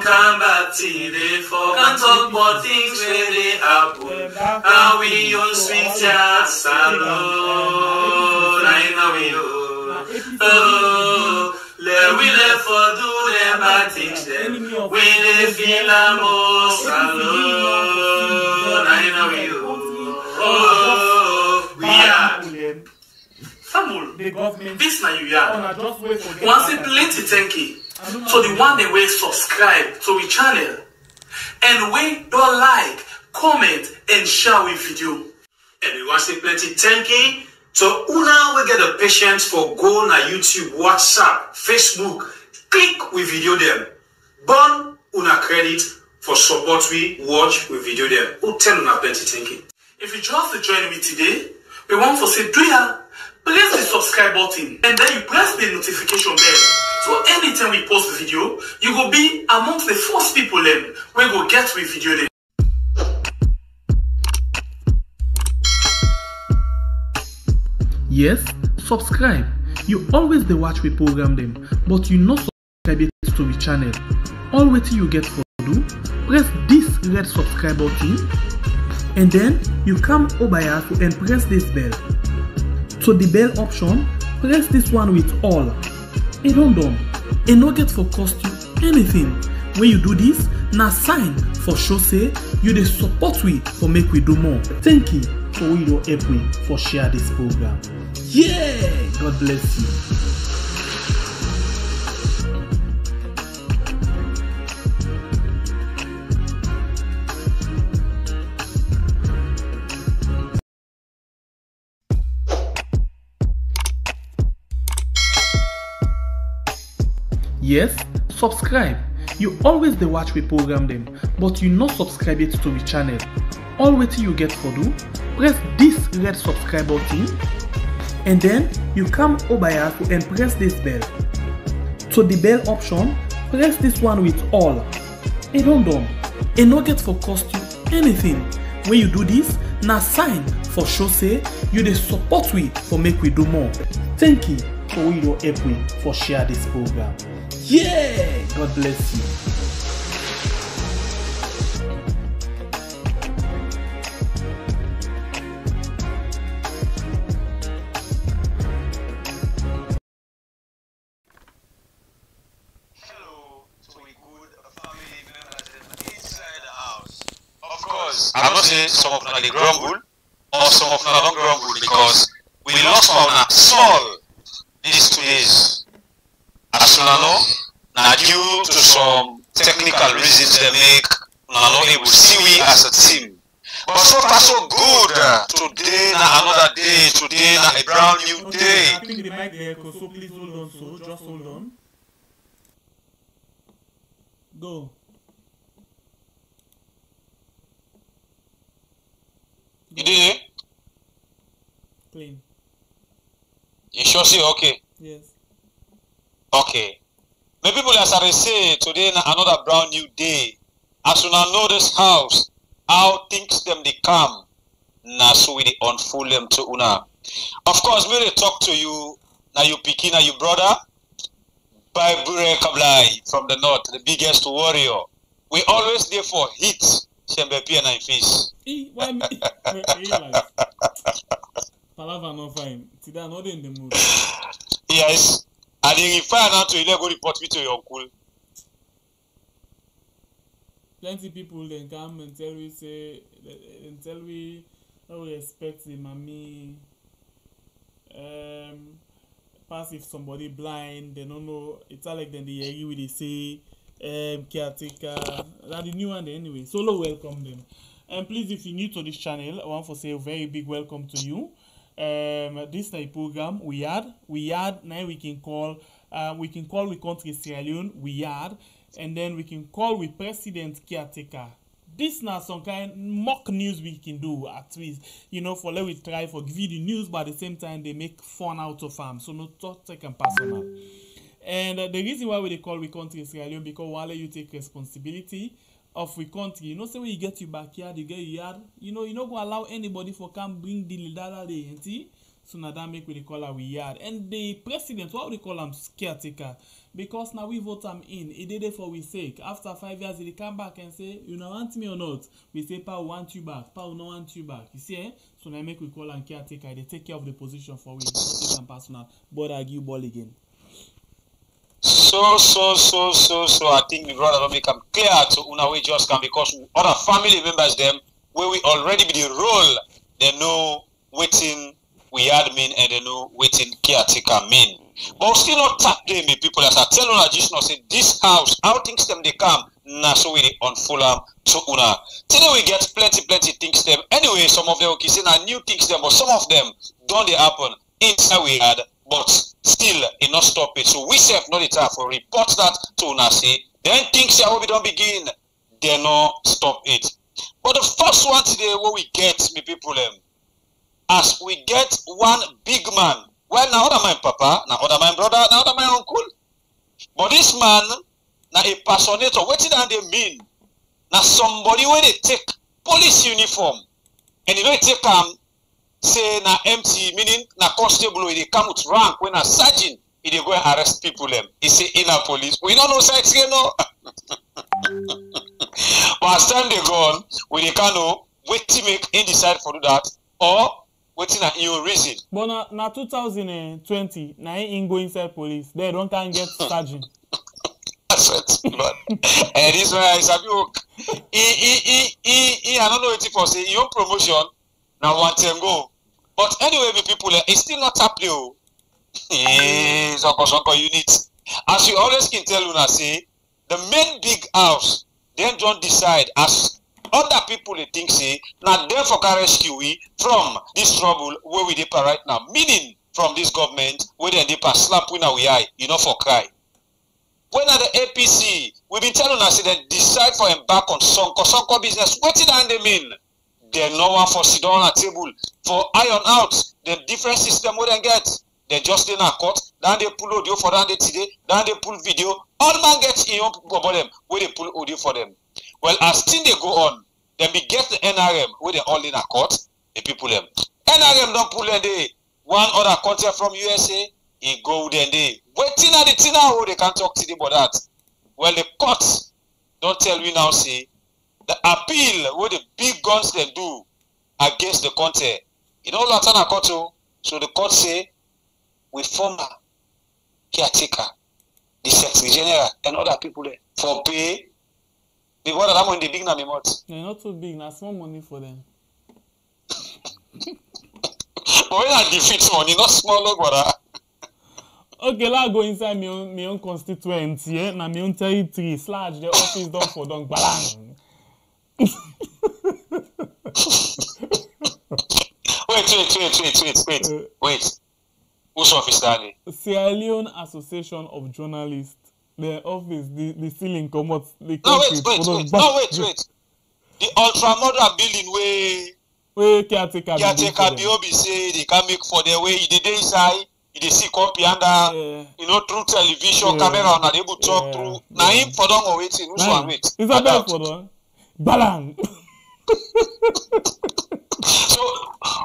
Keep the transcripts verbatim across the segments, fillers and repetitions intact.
come, come back till they fall. Can't talk about things when they happen. Now we own sweet just alone. I know we own. Oh, let we let for do them bad things then. We they feel I'm most alone. I know we own. Oh, we are. The government. This now you are. Once it plenty tanky. So the one that we subscribe to the channel and we don't like, comment and share with video. And we want to plenty thank you. So una we get the patience for go na YouTube, WhatsApp, Facebook. Click we video them. Burn una credit for support we watch we video them. We tell una plenty thank you. If you just join me today, we want to say do ya. Press the subscribe button and then you press the notification bell. So anytime we post the video, you will be amongst the first people then we go get with video then. Yes, subscribe. You always the watch we program them, but you not subscribe it to the channel. All what you get for do, press this red subscribe button and then you come over here and press this bell. So the bell option, press this one with all. And hold on, and no get for cost you anything. When you do this, na sign for show say you dey support we for make we do more. Thank you for we your help we for share this program. Yeah, God bless you. Yes, subscribe. You always the watch we program them, but you not subscribe it to the channel. All what you get for do, press this red subscribe button and then you come over here and press this bell. So the bell option, press this one with all. And hold on, and no get for cost you anything. When you do this, na sign for show say you dey support we for make we do more. Thank you for we your help we for share this program. Yeah! God bless you. Hello to a good family members inside the house. Of course, I'm not saying some of them they grumble or some of them don't grumble because we lost our soul these two days. As you know, now due to some technical reasons they make, now not able to see we as a team. But so far so good. Today now another day. Today now a brand new day. I think the mic there, so please hold on. So just hold on. Go. You did it? Clean. You sure see okay? Yes. Okay. My people, as I say, today another brand new day. As soon as I know this house, how things them they come, now so we unfold them to una. Of course, when they talk to you, now you picking, now you brother, by Bure Kablai from the north, the biggest warrior. We always there for heat, Shembepi and I face. Why me? Palava no fine. Today I'm not in the mood. Yes. And they refer now to you, they go report me to your uncle. Plenty people then come and tell we say, and tell we how we expect the mommy. Um, pass if somebody blind, they don't know. It's not like then they hear you with they say, um, caretaker. That's the new one then anyway. Solo welcome them. And please, if you're new to this channel, I want to say a very big welcome to you. Um, this is a program we had, we had, now we can call, uh, we can call with country Sierra Leone, we had, and then we can call with President Caretaker. This now some kind of mock news we can do, at least, you know, for let we try for give you the news, but at the same time they make fun out of them, so not talk and personal. And uh, the reason why we call with country Sierra Leone, because while you take responsibility of we country, you know, say when you get your backyard, you get your yard, you know, you don't go allow anybody for come bring the ladder there, you see? So now that make we they call her we yard. And the president, what we call him caretaker, because now we vote him in. He did it for we sake. After five years, he come back and say, you know, want me or not? We say, pa, we want you back. Pa, we no want you back. You see, eh? So now make we call him caretaker. They take care of the position for we. Take him personal. But I give ball again. So, so, so, so, so, I think we rather make them clear to una we just come, because other family members them, where we already be the role, they know waiting we had mean and they know waiting caretaker mean. But we still not tap them, people, as I tell una just now, say this house, how things them they come, nah, so we unfold them to una. Today we get plenty, plenty things them. Anyway, some of them, okay, say now new things them, but some of them don't they happen inside we had, but still it not stop it. So we self not the time for report that to una say, then things here we don't begin, they not stop it. But the first one today, what we get, me people, um, as we get one big man. Well, now other my papa, now other my brother, now other my uncle. But this man, now a personator, what did they mean? Now somebody when they take police uniform, and they don't take um, say now M T, meaning now constable, they come with rank when a sergeant, he they go and arrest people them. Um, he say in a police, we don't know sex, you know. But as time they gone, we they can't know wait to make in decide for do that or waiting at your reason. But now, now two thousand twenty, now in go inside police, they don't can get sergeant. That's right, man. And this way is a joke. He he he he he. I don't know what for say your promotion now one time go. But anyway, the people, it's still not happening. Yes, of course, units. As you always can tell, Luna say the main big house. Then don't decide as other people they think say now therefore can rescue we from this trouble where we dip right now. Meaning from this government where they dip a slap when we eye, you know for cry. When are the A P C we've been telling us that decide for embark on Sonko Sonko business, what did they mean? They no one for sit down at table for iron out the different system where they get. They just in a court, then they pull audio for them today, then they pull video. All man gets in your people about them where they pull audio for them. Well, as things they go on, then we get the N R M where they all in a court, the people them. N R M don't pull them day. One other country from U S A, he go then they waiting at the thing now they can't talk to them about that. Well, the court don't tell you now, see the appeal where the big guns they do against the country. You know, Latana court, so the court say with former caretaker, the Secretary General, and other people there for pay. The water that money big now, me much. They're not too big. That's small money for them. But when I defeat money, not small look water. Okay, let's go inside my own, my own constituency, eh? Now my own territory. Slash the office done for done. Bang. wait, wait, wait, wait, wait, wait, uh, wait. Whose office that is? Sierra Leone Association of Journalists. The office, the, the ceiling come out. The no, wait, wait, wait. No, wait, wait. The ultra-modern building where... Where caretaker B O B say they can make for their way. They dey inside, they see copy under, yeah. You know, through television, yeah. Camera, and they able to talk yeah. Through. Yeah. Now, him for them or waiting. Who's one wait? Is that bad for them? Balang! So,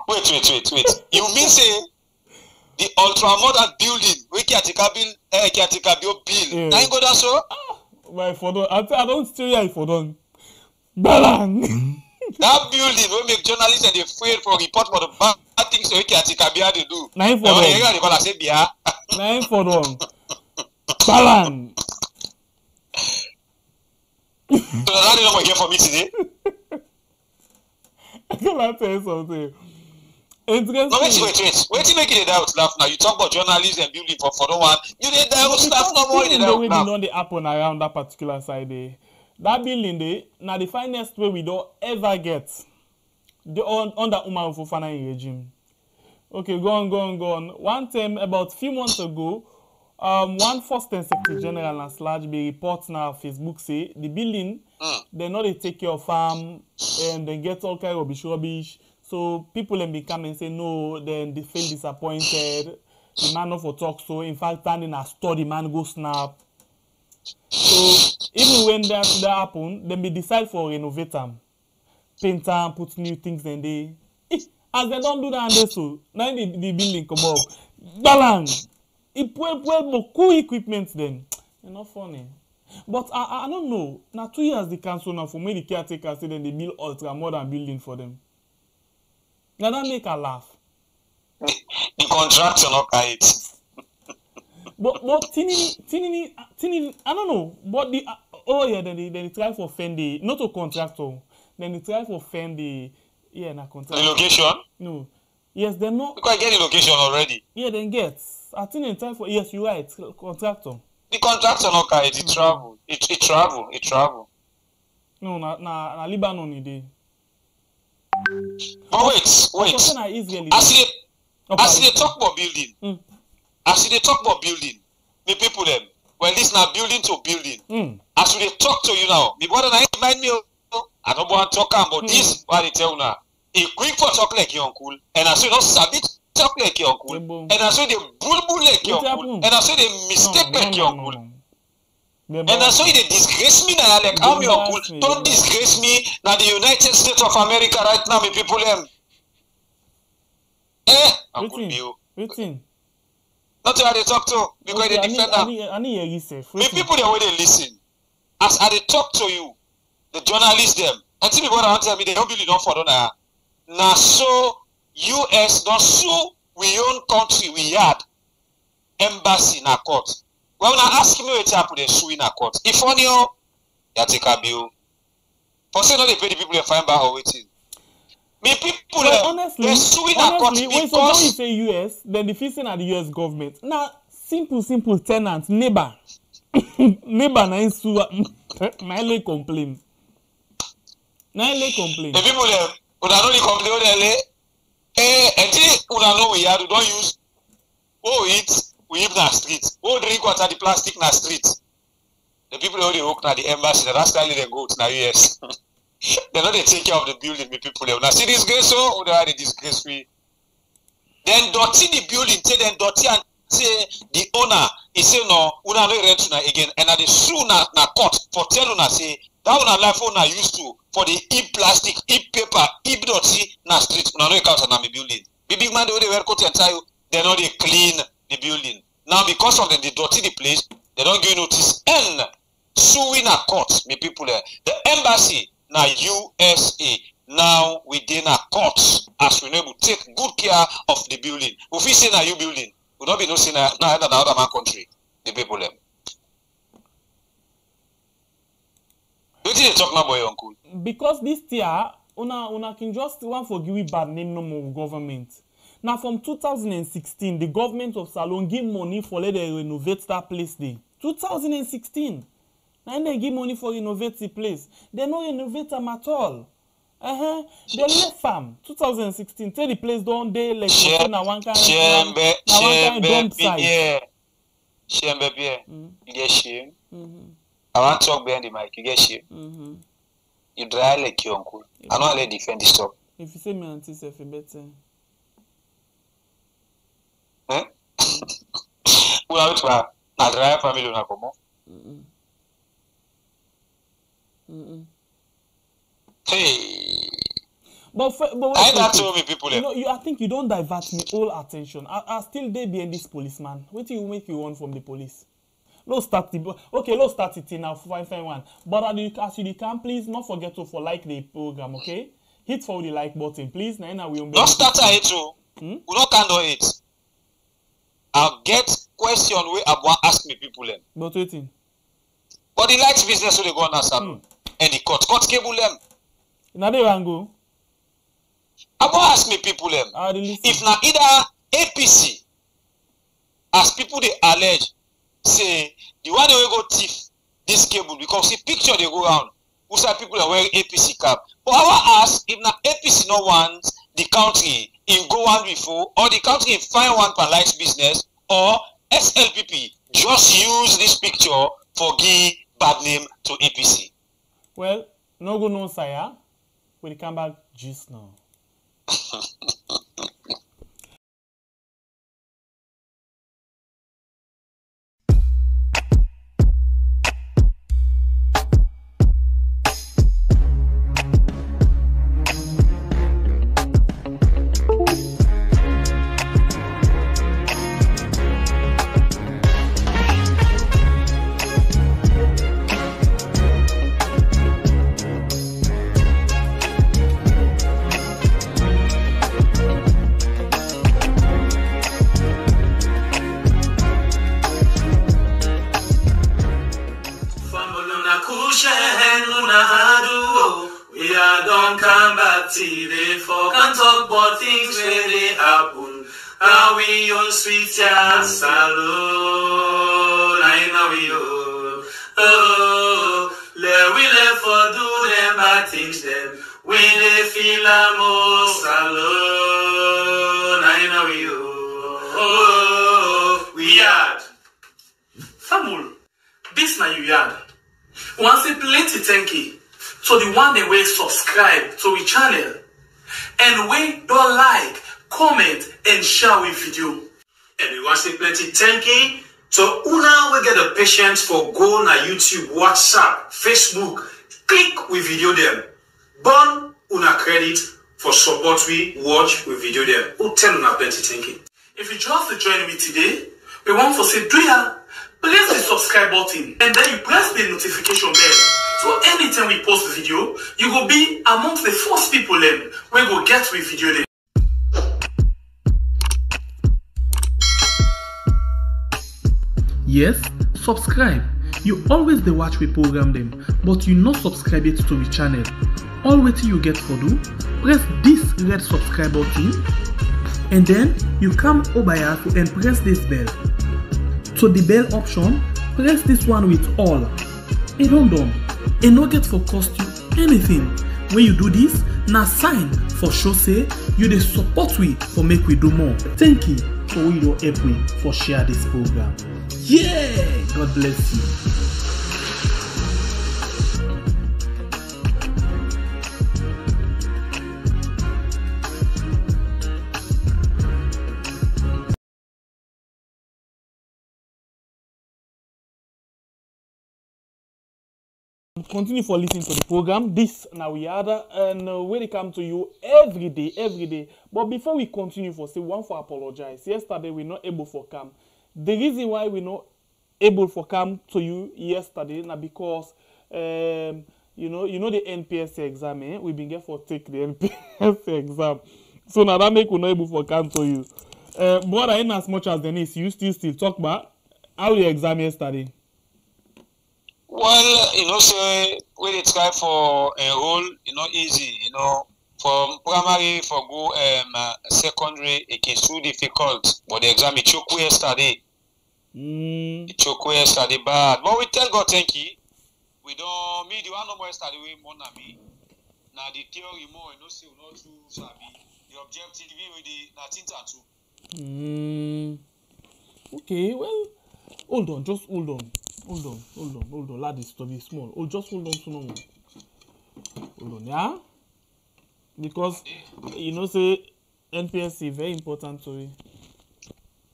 wait, wait, wait, wait. You mean say... The ultra-modern building, we can't take a bill, eh, can't take a bill. Yeah. Now you go down so? Ah, my father, I don't steal your phone. Balang! That building, we make journalists and they fail for report for the bad things so we can't take a bill they do. Now you for them. Now you go say bill. Now you for them. Balang! So that is not again for me today. I can't tell you something. Interesting. No, wait, wait, wait. Wait till make it a doubt laugh now. You talk about journalists and building for for no one. You did doubt stuff no more. You know we don't they happen around that particular side there. That building there, now the finest way we don't ever get the on under Umar Fofana regime. Okay, go on, go on, go on. One time about few months ago, um, one first and secretary general and slash be report now Facebook say the building mm. They know they take your farm and they get all kind of rubbish rubbish. So people then come and say no, then they feel disappointed. The man not for talk so. In fact, standing a store, the man go snap. So even when that that happen, then we decide for renovate them, paint them, put new things in there. As they don't do that, and so now the, the building come up. Balang. It well, well, cool equipment then. It's not funny. But I, I don't know. Now two years the council now for me the caretaker say then they build ultra modern building for them. Now that make her laugh. The contractor not carry it. But but tinini tinini tinini I don't know. But the uh, oh yeah then they then they try for Fendi not a contractor. Then they try for Fendi yeah na contractor. The location? No. Yes they no. You can get the location already. Yeah then get. I think in time for yes, you're right. Contractor. The contractor no carry it. It travel. It it travel. It travel. No, na na na Lebanon idea. But wait, wait. As they as they talk about building, mm. as they talk about building, the people them when this now building to building. Mm. As they talk to you now, the brother na remind me. I don't want to talk about mm. this. What they tell now? He quick for talk like your uncle, and as you not sabi. Talk like your uncle, and I saw the bulbul like your uncle, and I saw the mistake like your uncle, and I saw they disgrace me now. Like I'm your uncle, don't disgrace me. Now the United States of America right now, my people them. Eh, uncle Bio. Waiting. Not how they talk to because they defend them. My people the way they listen. As I they talk to you, the journalists them. Until the brother tell me they don't believe don't for now. Now so. U S don't sue we own country we had embassy in a court. Well now ask me what happened they sue in a court. If only you take a bill. For say not they pay the people they find back or waiting. Me people well, honestly, they sue in a court because so when you say U S, then the first thing at the U S government. Now simple, simple tenant, neighbor. Neighbor na in sue my lay complain. Now lay complain. The people them would not only complain they eh, and this una know we had we don't use oh eat we eat na street oh drink water the plastic na street the people only hook na the embassy that's why they go to na U S they know they take care of the building with people now see this grace oh they had a disgrace we then dirty the building say then dirty and say the owner he say no una no rent una again and na the sue na na court for tell una say that one life phone I used to for the e plastic, e paper, e dirty na street. Now no count on the building. The big man they only wear coat and tie. They know they clean the building. Now because of them they dirty the place. They don't give notice. And suing a court, me people there. The embassy na U S A. Now within a court, as we know we take good care of the building. If we say na you building, we don't be no saying na another other man country. The people there. Because this year, una una can just one forgive bad name no more government. Now from two thousand sixteen, the government of Salon give money for let them renovate that place there. two thousand sixteen, now they give money for renovate the place. They no renovate them at all. Uh huh. They left farm. two thousand sixteen, tell the place down there like na one kind of dump site. Shembe beer. Shembe beer. I want to talk behind the mic, you get shit. Mm -hmm. You dry like your uncle. If I don't let defend this talk. If you say my auntie self, you better. Eh? Who are you to have? Now dry family on a common. Mm mm. Hey. But, for, but wait, I ain't that so many people. You know, you, I think you don't divert me all attention. I, I still there behind this policeman. What do you make you want from the police? Let's start the okay. Let's start it now. Five five one. But as you can, please not forget to for like the program. Okay, hit for the like button, please. Now, now we will. Let's start it too. We don't can do it. I'll get question where I want ask me people them. But waiting. But the likes business so they go on as mm. and the cut cut cable them. Now they want go. I want ask me people them. If now either A P C, as people they allege. Say the one that will go thief this cable because the picture they go around who say people are wearing A P C cap. But I will ask if na A P C no wants the country in go one before or the country in find one for life business or S L P P just use this picture for give bad name to A P C. Well, no go no sire. We'll come back just now. party, they for can talk about things when they happen. Now we on sweet jazz alone, I know we oh, oh, let we let for do them bad things them, we they feel I'm most alone, I know we oh, oh, we had. Famul, this na you had. Once it plenty tanky. So the one that we subscribe to the channel and we don't like, comment and share with video. And we want to say plenty thank you. So una we get the patience for go na YouTube, WhatsApp, Facebook, click with video them. Burn una credit for support we watch with video them. We tell una plenty thank you. If you just join me today, we want to say do ya, press the subscribe button and then you press the notification bell. So anytime we post the video, you will be amongst the first people then we go get with video then. Yes, subscribe. You always the watch we program them, but you not subscribe it to the channel. All what you get for do, press this red subscribe button and then you come over here and press this bell. So the bell option, press this one with all. And hold on. And no get for cost you anything. When you do this, na sign for show say you dey support we for make we do more. Thank you for we your help we for share this program. Yeah, God bless you. Continue for listening to the program. This now we had and uh, we come to you every day, every day. But before we continue, for say one for apologize. Yesterday we not able for come. The reason why we not able for come to you yesterday now because um, you know you know the N P S C exam. Eh? We been get for take the N P S C exam. So now that make we not able for come to you. Uh, but I ain't as much as Denise. You still still talk about how the exam yesterday. Well, you know, say when they try for enroll, you know, easy, you know, from primary for go um uh, secondary, it is too difficult. But the exam it took yesterday, mm. it took yesterday bad. But we tell God thank you. We don't meet the one number yesterday we more than me. Now the theory more, you know, still not too sabi. The objective with the nothing tattoo. Mm. Okay, well, hold on, just hold on. Hold on, hold on, hold on, lad, this to be small. Oh, just hold on to no more. Hold on, yeah? Because, you know, say, N P S C, very important to me.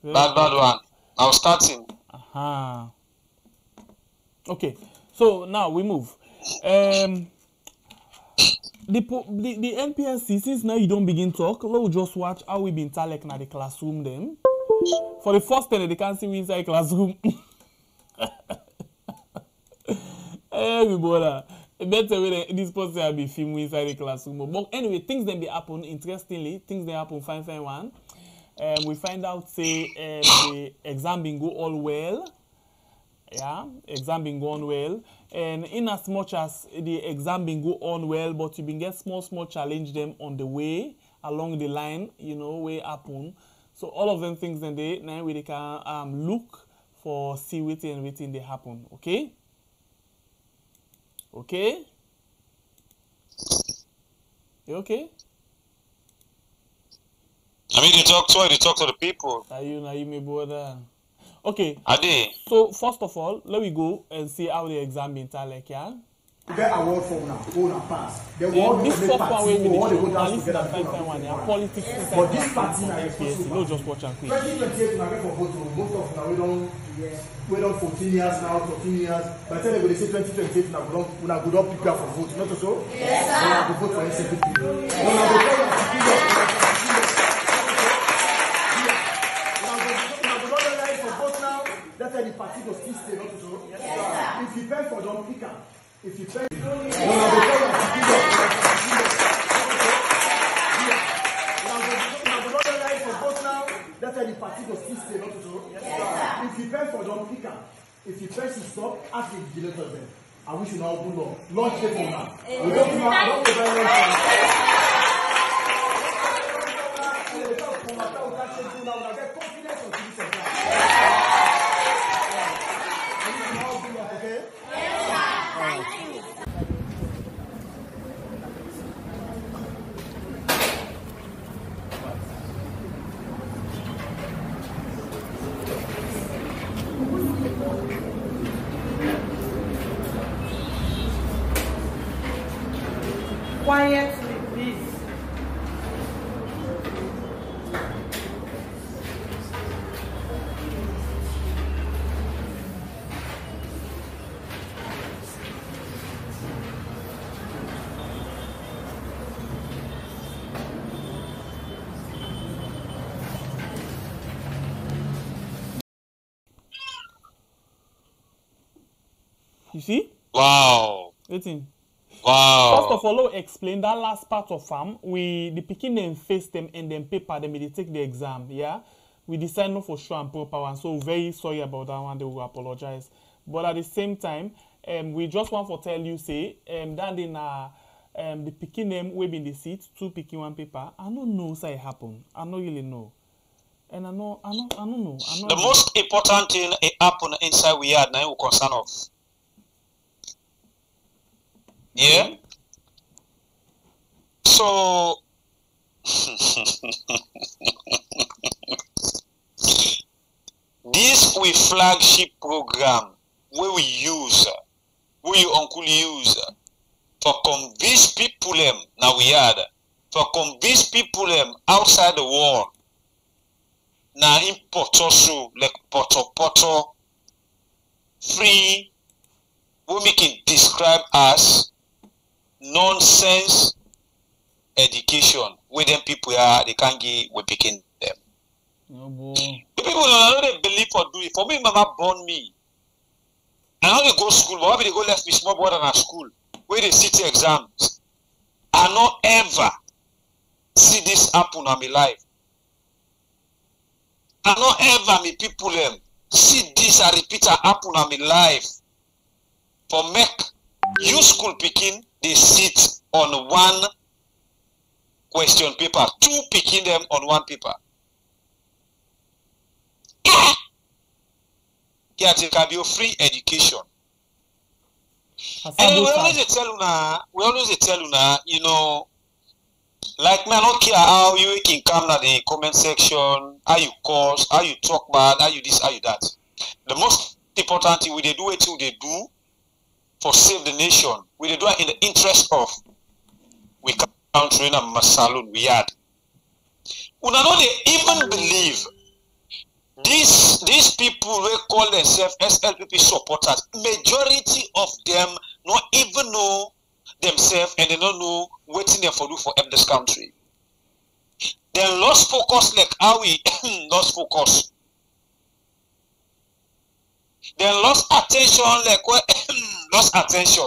Very bad, important. Bad one. I'll start him. Aha. Okay, so now we move. Um, the, the, the N P S C, since now you don't begin talk, let's just watch how we been talking in the classroom then. For the first time, they can't see me inside the classroom. Everybody, better way this person will be filmed inside the classroom. But anyway, things then be happen. Interestingly, things they happen. Fine, fine one. Um, we find out say um, the exam been go all well. Yeah, exam been going well. And in as much as the exam been go on well, but you been get small small challenge them on the way along the line. You know, way happen. So all of them things then they now we can um, look for see waiting and waiting they happen. Okay. Okay? You okay? I mean, you talk to her, you talk to the people. Are you, are you my brother? Okay. Ade. So, first of all, let me go and see how the exam been like, yeah? You get award form now, go and pass. The award this first one way we need to go, at least that five time one, yeah? Politics, but this party is N P S C, no just watch and quick. twenty twenty-eight, I get for both of both of we don't, we don't fourteen years now, fourteen years. By the time they say twenty twenty-eight, now we don't, we don't prepare for vote, not so? Yes, sir. We have to vote for N C P. We have to vote for vote now, that's why the party will still stay, not so? Yes, sir. If you pay for them, pick up. If you pay, if you pay for them, pick up. If you pay to stop, ask the deliver them. I wish you now do long. Launch them now. We don't do long. also to be surprised. Yeah. Yeah. And you can all do it, okay? Yes, sir. Thank you. Quietly, please. You see? Wow. eighteen. Wow. First of all, I'll explain that last part of farm. We the picking them face them and then paper them they take the exam. Yeah, we decide not for sure and proper one. So very sorry about that one. They will apologize. But at the same time, um, we just want to tell you say um that they na um the picking them we been the seat two picking one paper. I don't know say it happened. I don't really know. And I know I know I don't know. I know the most important thing it happened inside we had now we concern of. Yeah. So this we flagship program where we use, where you uncle use for convince people them now we had for convince people them outside the world. Now in Porto so like Porto Porto free we make it describe as nonsense education where them people are, they can't give, we're picking them. Oh boy. The people don't know they believe or do it. For me, mama born me. And how they go to school, but why they go left me small boy than a school where they sit the exams. I not ever see this happen in my life. I not ever my people them see this and repeat and happen in my life. For make you school picking. They sit on one question paper, two picking them on one paper. Yeah, it can be a free education. And we always tell you, we always tell you, you know, like me, I don't care how you can come to the comment section, how you curse, how you talk bad, how you this, how you that. The most important thing we they do it, they do. For save the nation, we do it in the interest of we country and Masalun we had. We don't even believe these these people who call themselves S L P P supporters. Majority of them not even know themselves and they don't know what they for do for this country. They lost focus like how we lost focus. They lost attention like what. Lost attention.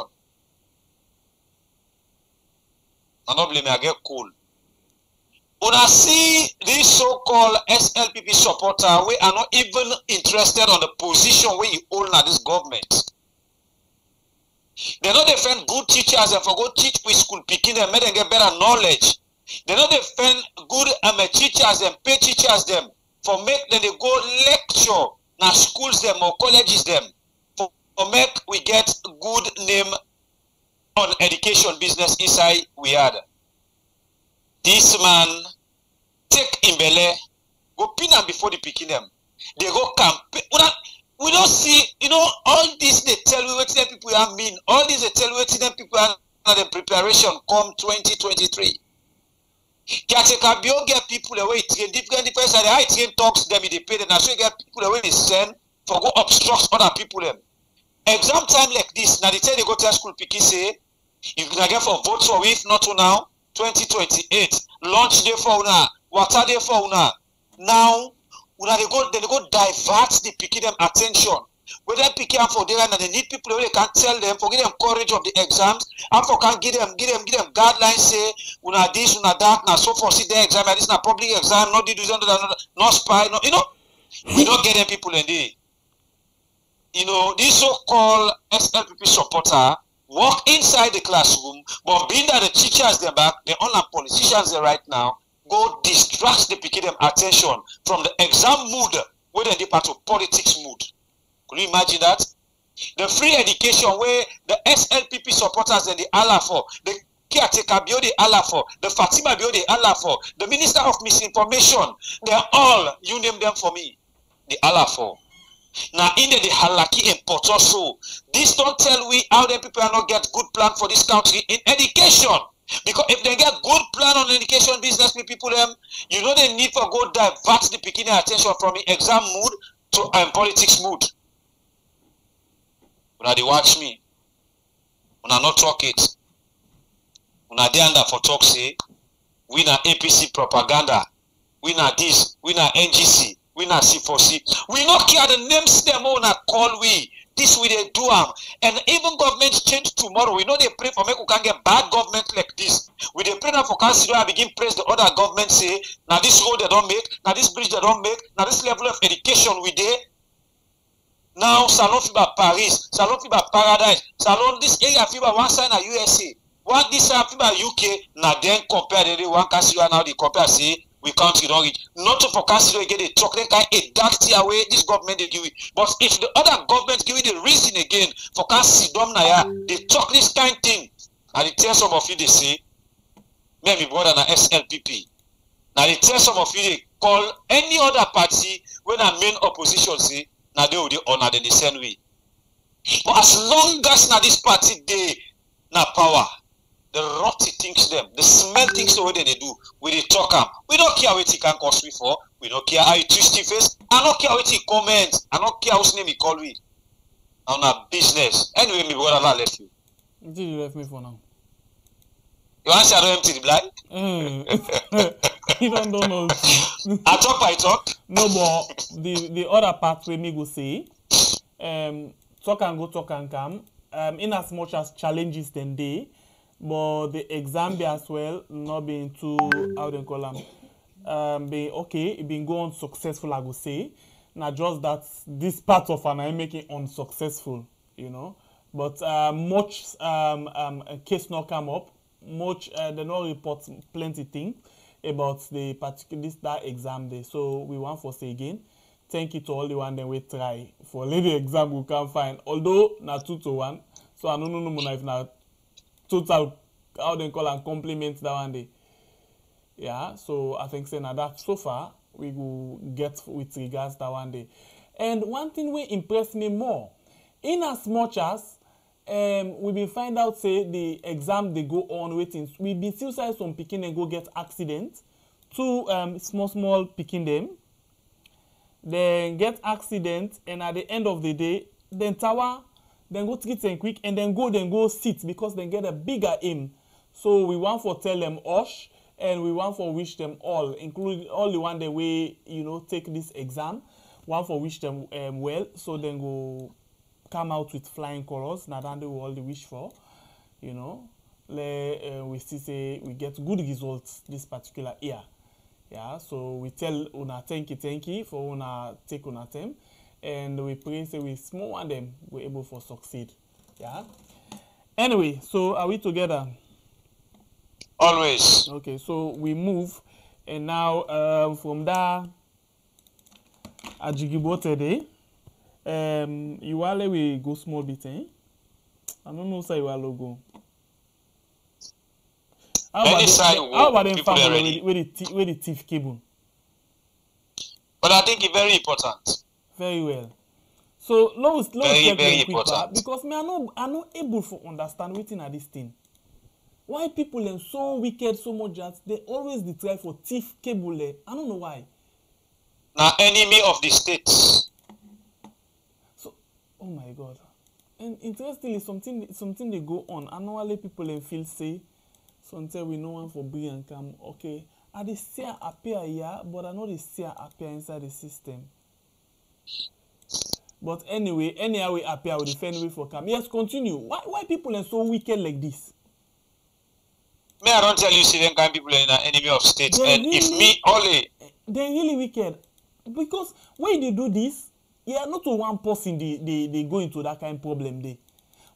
I don't blame me, I get cool. When I see these so-called S L P P supporters, we are not even interested on the position where you hold now this government. They don't defend good teachers and for go teach with school picking and make them get better knowledge. They don't defend good um, teachers and pay teachers them for make them they go lecture now schools them or colleges them. Or make we get good name on education business inside we had. This man take Imbele, go pin them before they picking them. They go campaign. We don't see, you know, all this they tell you what them people are mean. All this they tell you what them people are the preparation come twenty twenty-three. Katekabio get people away, train different different side. I train talks them in the pay them. So you get people away they send for go obstruct other people them. Exam time like this, now they tell they go to school picking say, you can get for votes or if not now, twenty twenty-eight, launch day for una, water day for una. Now, una they go, they go divert the picking them attention. Whether picking them for day and they need people they can tell them, for give them courage of the exams, and for can give them, give them, give them guidelines say, una this, una that, now so for see their exam, and this is a public exam, not this, not that, not spy, no, you know, we don't get them people in there. You know, these so-called S L P P supporter walk inside the classroom, but being that the teachers they're back, the online politicians they're right now, go distract the P K D M attention from the exam mood where they depart to politics mood. Could you imagine that? The free education where the S L P P supporters and the Allah for, the caretaker build the Allah for, the Fatima build the Allah for, the minister of misinformation, they're all, you name them for me, the Allah for. Now in the halaki import also. This don't tell we how the people are not get good plan for this country in education. Because if they get good plan on education business with people, them, you know they need for go divert the Pekinian attention from the exam mood to um, politics mood. When they watch me, when I not talk it, when I under for talk say, we na A P C propaganda, we na this, we na N G C. We not C four C. We not care the names them on a call we. This we they do am. And even government change tomorrow. We know they pray for me who can get bad government like this. We they pray now for council and begin praise the other government say, now this road they don't make, now this bridge they don't make, now this level of education we there. Now Salon Fiba Paris, Salon Fiba Paradise, Salon this area Fiba one side na U S A, one this side Fiba U K, now then compare the one council now they compare say. We can't get on it. Not to forecast again, they talk that kind of dark away. This government they give it. But if the other government give it the reason again, forecast they talk this kind of thing. And they tell some of you they say, maybe brother na S L P P. Now they tell some of you they call any other party when a main opposition say, now they will honor the same way. But as long as now this party they na power. The rotty things them, the smell things the way they do, we they talk them. We don't care what he can cost me for, we don't care how he twist his face, I don't care what he comments, I don't care whose name he call me. On a business. Anyway, my brother, I left you. Did you left me for now? You answer I don't empty the blind? Mm. You don't know. I talk by talk. No, but the, the other part where me go say, um, talk and go, talk and come, um, in as much as challenges then they, but the exam be as well not being too how they call them um being okay it been going successful I would say not just that this part of an I make it unsuccessful you know but uh, much um, um case not come up much uh, they not report plenty thing about the particular this that exam day so we want for say again thank you to all the one then we try for lady exam we can find although not two to one so I don't know if not total, how they call and compliment that one day. Yeah, so I think saying that so far we will get with regards that one day. And one thing will impress me more, in as much as um, we will find out say the exam they go on waiting, we be still say some picking and go get accident, two um, small small picking them, then get accident and at the end of the day then tower. Then go to get them quick and then go then go sit because they get a bigger aim. So we want for tell them hush and we want for wish them all, including all the one the way you know take this exam. One for wish them um, well, so then go come out with flying colors. Now that they will all the wish for, you know. Le, uh, we still say we get good results this particular year. Yeah, so we tell una thank you, thank you for una take una time. And we pray say we small and them we're able for succeed. Yeah. Anyway, so are we together? Always. Okay, so we move and now uh, from that Ajigibo today. Um you wale we go small bit, eh? I don't know say you are logo. How about them, how about them family with the with the thief cable? But I think it's very important. Very well. So let's check very important because me I no I no able to understand waiting at this thing. Why people are so wicked so much that they always they try for thief cable? I don't know why. Now enemy of the state. So oh my God. And interestingly something something they go on. I know why people and feel say sometimes we no one for bring and come. Okay. I they see appear here, but I know they see appear inside the system. But anyway, anyhow we appear with the fair way for come. Yes, continue. Why why people are so wicked like this? Me, I don't tell you see them kind of people are in an enemy of state. They're and really, if me only they're really wicked. Because when they do this, yeah, not to one person they, they, they go into that kind of problem there.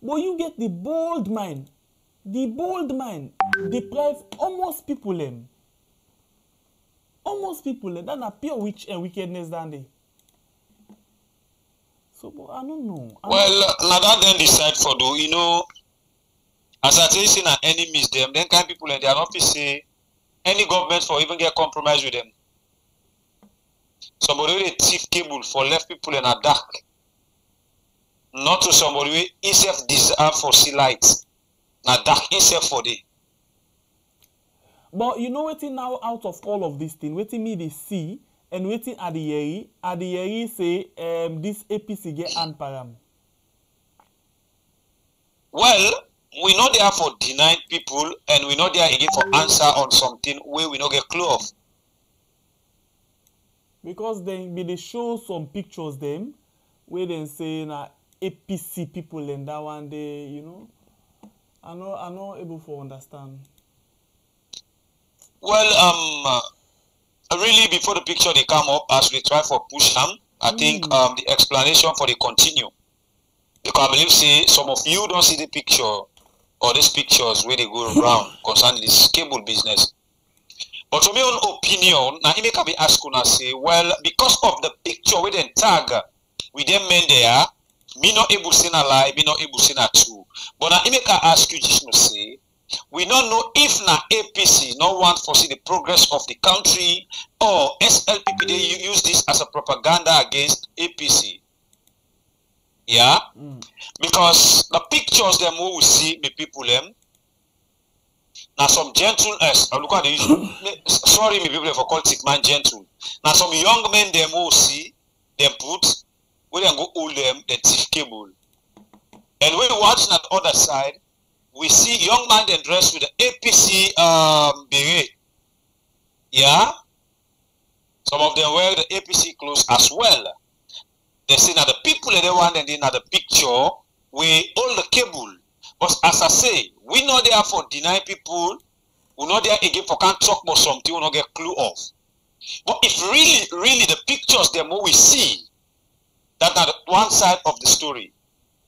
But you get the bold mind. The bold mind deprive almost people them. almost people that are pure witch and wickedness than they. So, but I don't know. I well, now that then decide for though, you know, as I say, seeing our enemies, them, then kind people in their office say, any government for even get compromised with them. Somebody with a thief cable for left people in a dark. Not to somebody with himself deserve for see lights. Now dark himself for day. But you know waiting now out of all of this thing, waiting me the see and waiting at the Yeri, at the Yeri say um, this A P C get and param. Well, we not there for denied people and we not there again for answer on something where we not get clue of. Because they be they show some pictures them where they say na A P C people and that one day, you know. I know I not able to understand. Well, um, really, before the picture they come up, as we try for push them, I mm. think um, the explanation for the continue. Because I believe, see, some of you don't see the picture or these pictures where they go around concerning this cable business. But to my own opinion, now he may be asking us, say, well, because of the picture with the tag, with them men there, me not able to see a lie, me not able to see a true. But now he may ask you, just to say, we don't know if na A P C no one foresee the progress of the country or S L P P they use this as a propaganda against A P C. Yeah, mm. Because the pictures them we will see the people them. Now some gentle as uh, look at the issue. Sorry, me people for call sick man gentle. Now some young men them we will see them put we then go hold them the thief cable, and we watch on the other side. We see young man then dressed with the A P C um, beret. Yeah? Some of them wear the A P C clothes as well. They say now the people that they want and then the picture we all the cable. But as I say, we not there for deny people. We're not there again for can't talk about something we not get clue of. But if really, really the pictures them we see, that are the one side of the story.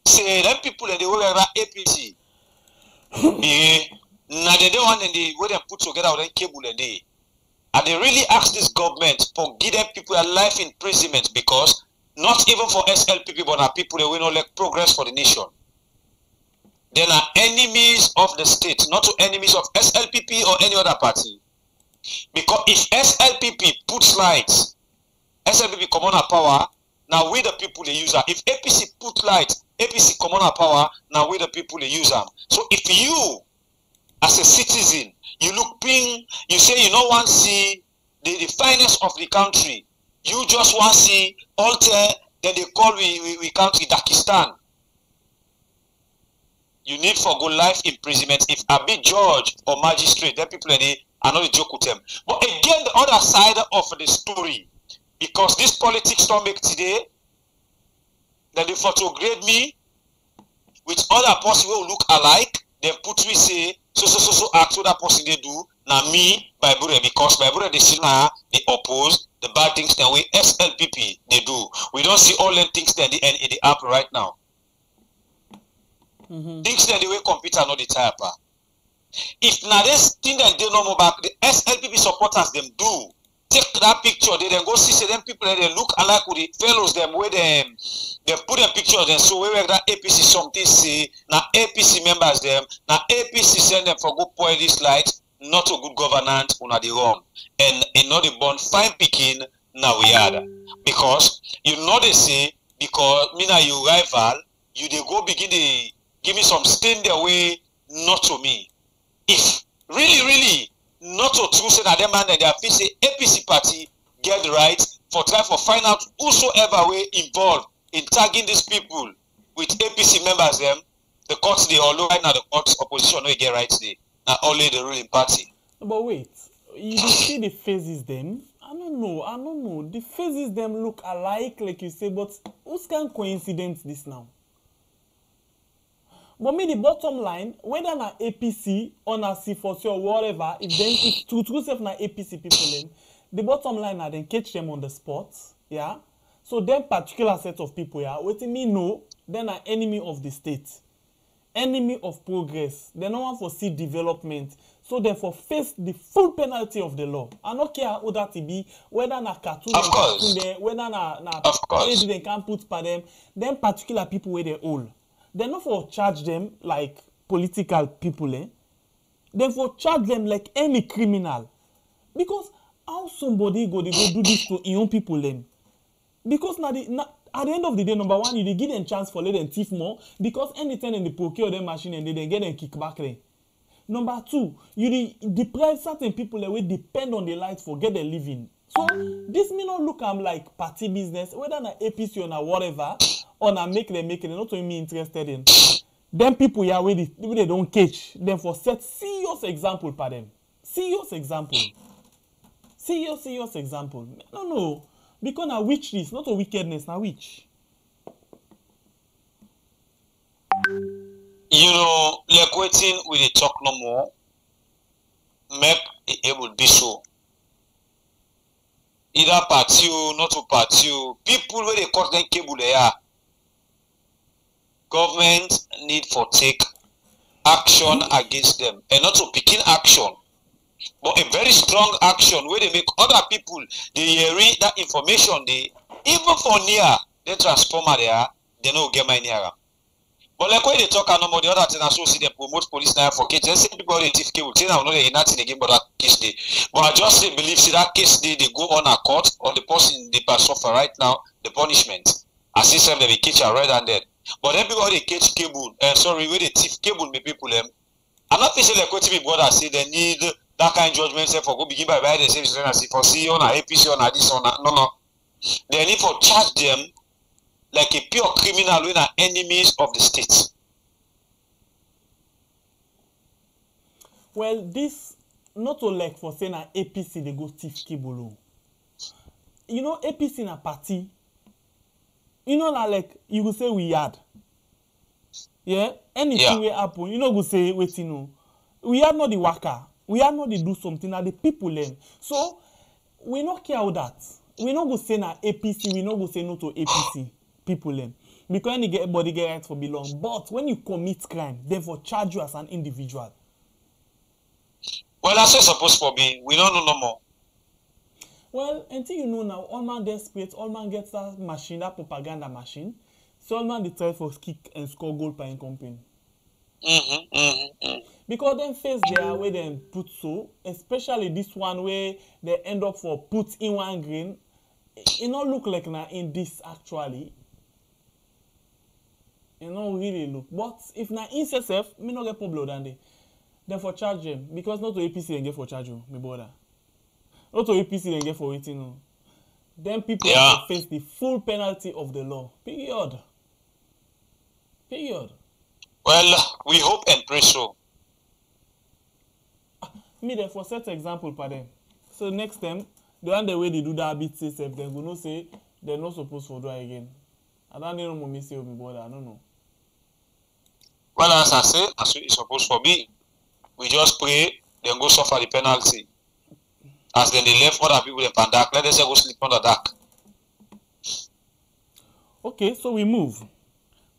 Say them people that they wear that A P C. Now they don't want any where they put together with the cable and they and they really ask this government for giving people a life imprisonment because not even for S L P P but are people they will not like progress for the nation. They are enemies of the state, not to enemies of S L P P or any other party. Because if S L P P puts lights, S L P P come on a power. Now we the people they use them. If A P C put lights, A P C come on power. Now we the people they use them. So if you, as a citizen, you look ping, you say you don't want to see the, the finest of the country. You just want to see alter. Then they call we we, we country Dakistan. You need for good life imprisonment. If a big judge or magistrate, then people they are not a joke with them. But again, the other side of the story. Because this politics don't make today, that they photograde me with other person who look alike, then put me say, so, so, so, so, act so that person they do, now me, by brother, because by brother, they see now, they oppose the bad things that we S L P P, they do. We don't see all the things that they, they happen right now. Mm-hmm. Things that they will compete are not the type. If now this thing that they know about, the S L P P supporters, them do, take that picture, they then go see, see them people and they look alike with the fellows them where they, they put them pictures and so where that A P C something say now A P C members them now A P C send them for good point this light, not a good governance on the wrong and another born fine picking now we had because you know they say because me now you rival you they go begin to give me some stain their way not to me if really really not to true say that them and their official A P C party get the right for try for find out whosoever way involved in tagging these people with A P C members them the courts they all right now the courts opposition will get right today now only the ruling party. But wait, you see the faces them. I don't know. I don't know. The faces them look alike like you say, but who's can coincidence this now? But me, the bottom line, whether an A P C or an C four C or whatever, if then it's to true self na A P C people then, the bottom line are then catch them on the spot, yeah. So then particular set of people, yeah, waiting me know, then an enemy of the state, enemy of progress. They no one foresee development. so therefore face the full penalty of the law. I don't care how that it be, whether na cartoon, whether na na age they can put for them, them particular people where they old, they not for charge them like political people, eh? They for charge them like any criminal, because how somebody go they go do this to young people them, because now the na, at the end of the day, number one, you they give them chance for let them thief more, because anytime they procure their machine and they then get them kick back then. Number two, you de deprive certain people that will depend on the light for get their living. So this may not look am like party business, whether na A P C or na whatever, or na make them make it, they're not to me interested in. Them people yeah, where they, where they don't catch them for set serious example for them. Serious example. Serious, serious example. No, no. Because na witch this, not a wickedness, na witch. You know, like waiting with the talk no more, make it will be so. Either party, not to party, people where they cut them cable they are. Government need for take action against them, and not to picking action. But a very strong action where they make other people, they read that information, they even for near the transformer there, they don't get my nearer. But like when they talk and the other thing I so see them promote police now for kids, they say people they thief cable, they now know they nothing again but that case they. But I just say believe see that case they they go on a court or the person they pass suffer right now, the punishment. I see some they catch are red and dead. But then because they catch cable, uh, sorry, where they thief cable me people them. I'm not fishing like what people that say they need that kind of judgment say for go begin by by the service for C on a A P C on a this on a no no. They need for charge them like a pure criminal when are enemies of the state. Well, this not to like for saying an A P C they go thief cable. You know, A P C in a party. You know na like you go say we had. Yeah? Anything yeah. Will happen, you know go say wait you know. We are not the worker. We are not to do something that the people learn. So, we not care about that. We not go say na A P C, we not go say no to A P C, people learn. Because any get body get rights for belong. But when you commit crime, they for charge you as an individual. Well, that's what supposed to be. We don't know no more. Well, until you know now, all man desperate, all man gets that machine, that propaganda machine. So all man they try for kick and score goal by in campaign. Mm-hmm, mm-hmm, mm-hmm. Because them face their way them put so, especially this one where they end up for put in one green, it, it not look like na in this actually. It not really look. But if na in C S F, me not get problem than they. Then for charge them. Because not to A P C they get for charge you, me brother. Not to A P C they get for waiting on. Then people yeah. face the full penalty of the law. Period. Period. Well, we hope and pray so. Me there for set example for them. So next time, the one the way they do that bit system, they go no say they're not supposed to do it again. I don't know what me say will be bothered. I don't know. Well, as I say, as it's supposed to be, we just pray then go suffer the penalty. As then they left other people in Pandak, let them say go sleep on the dark. Okay, so we move.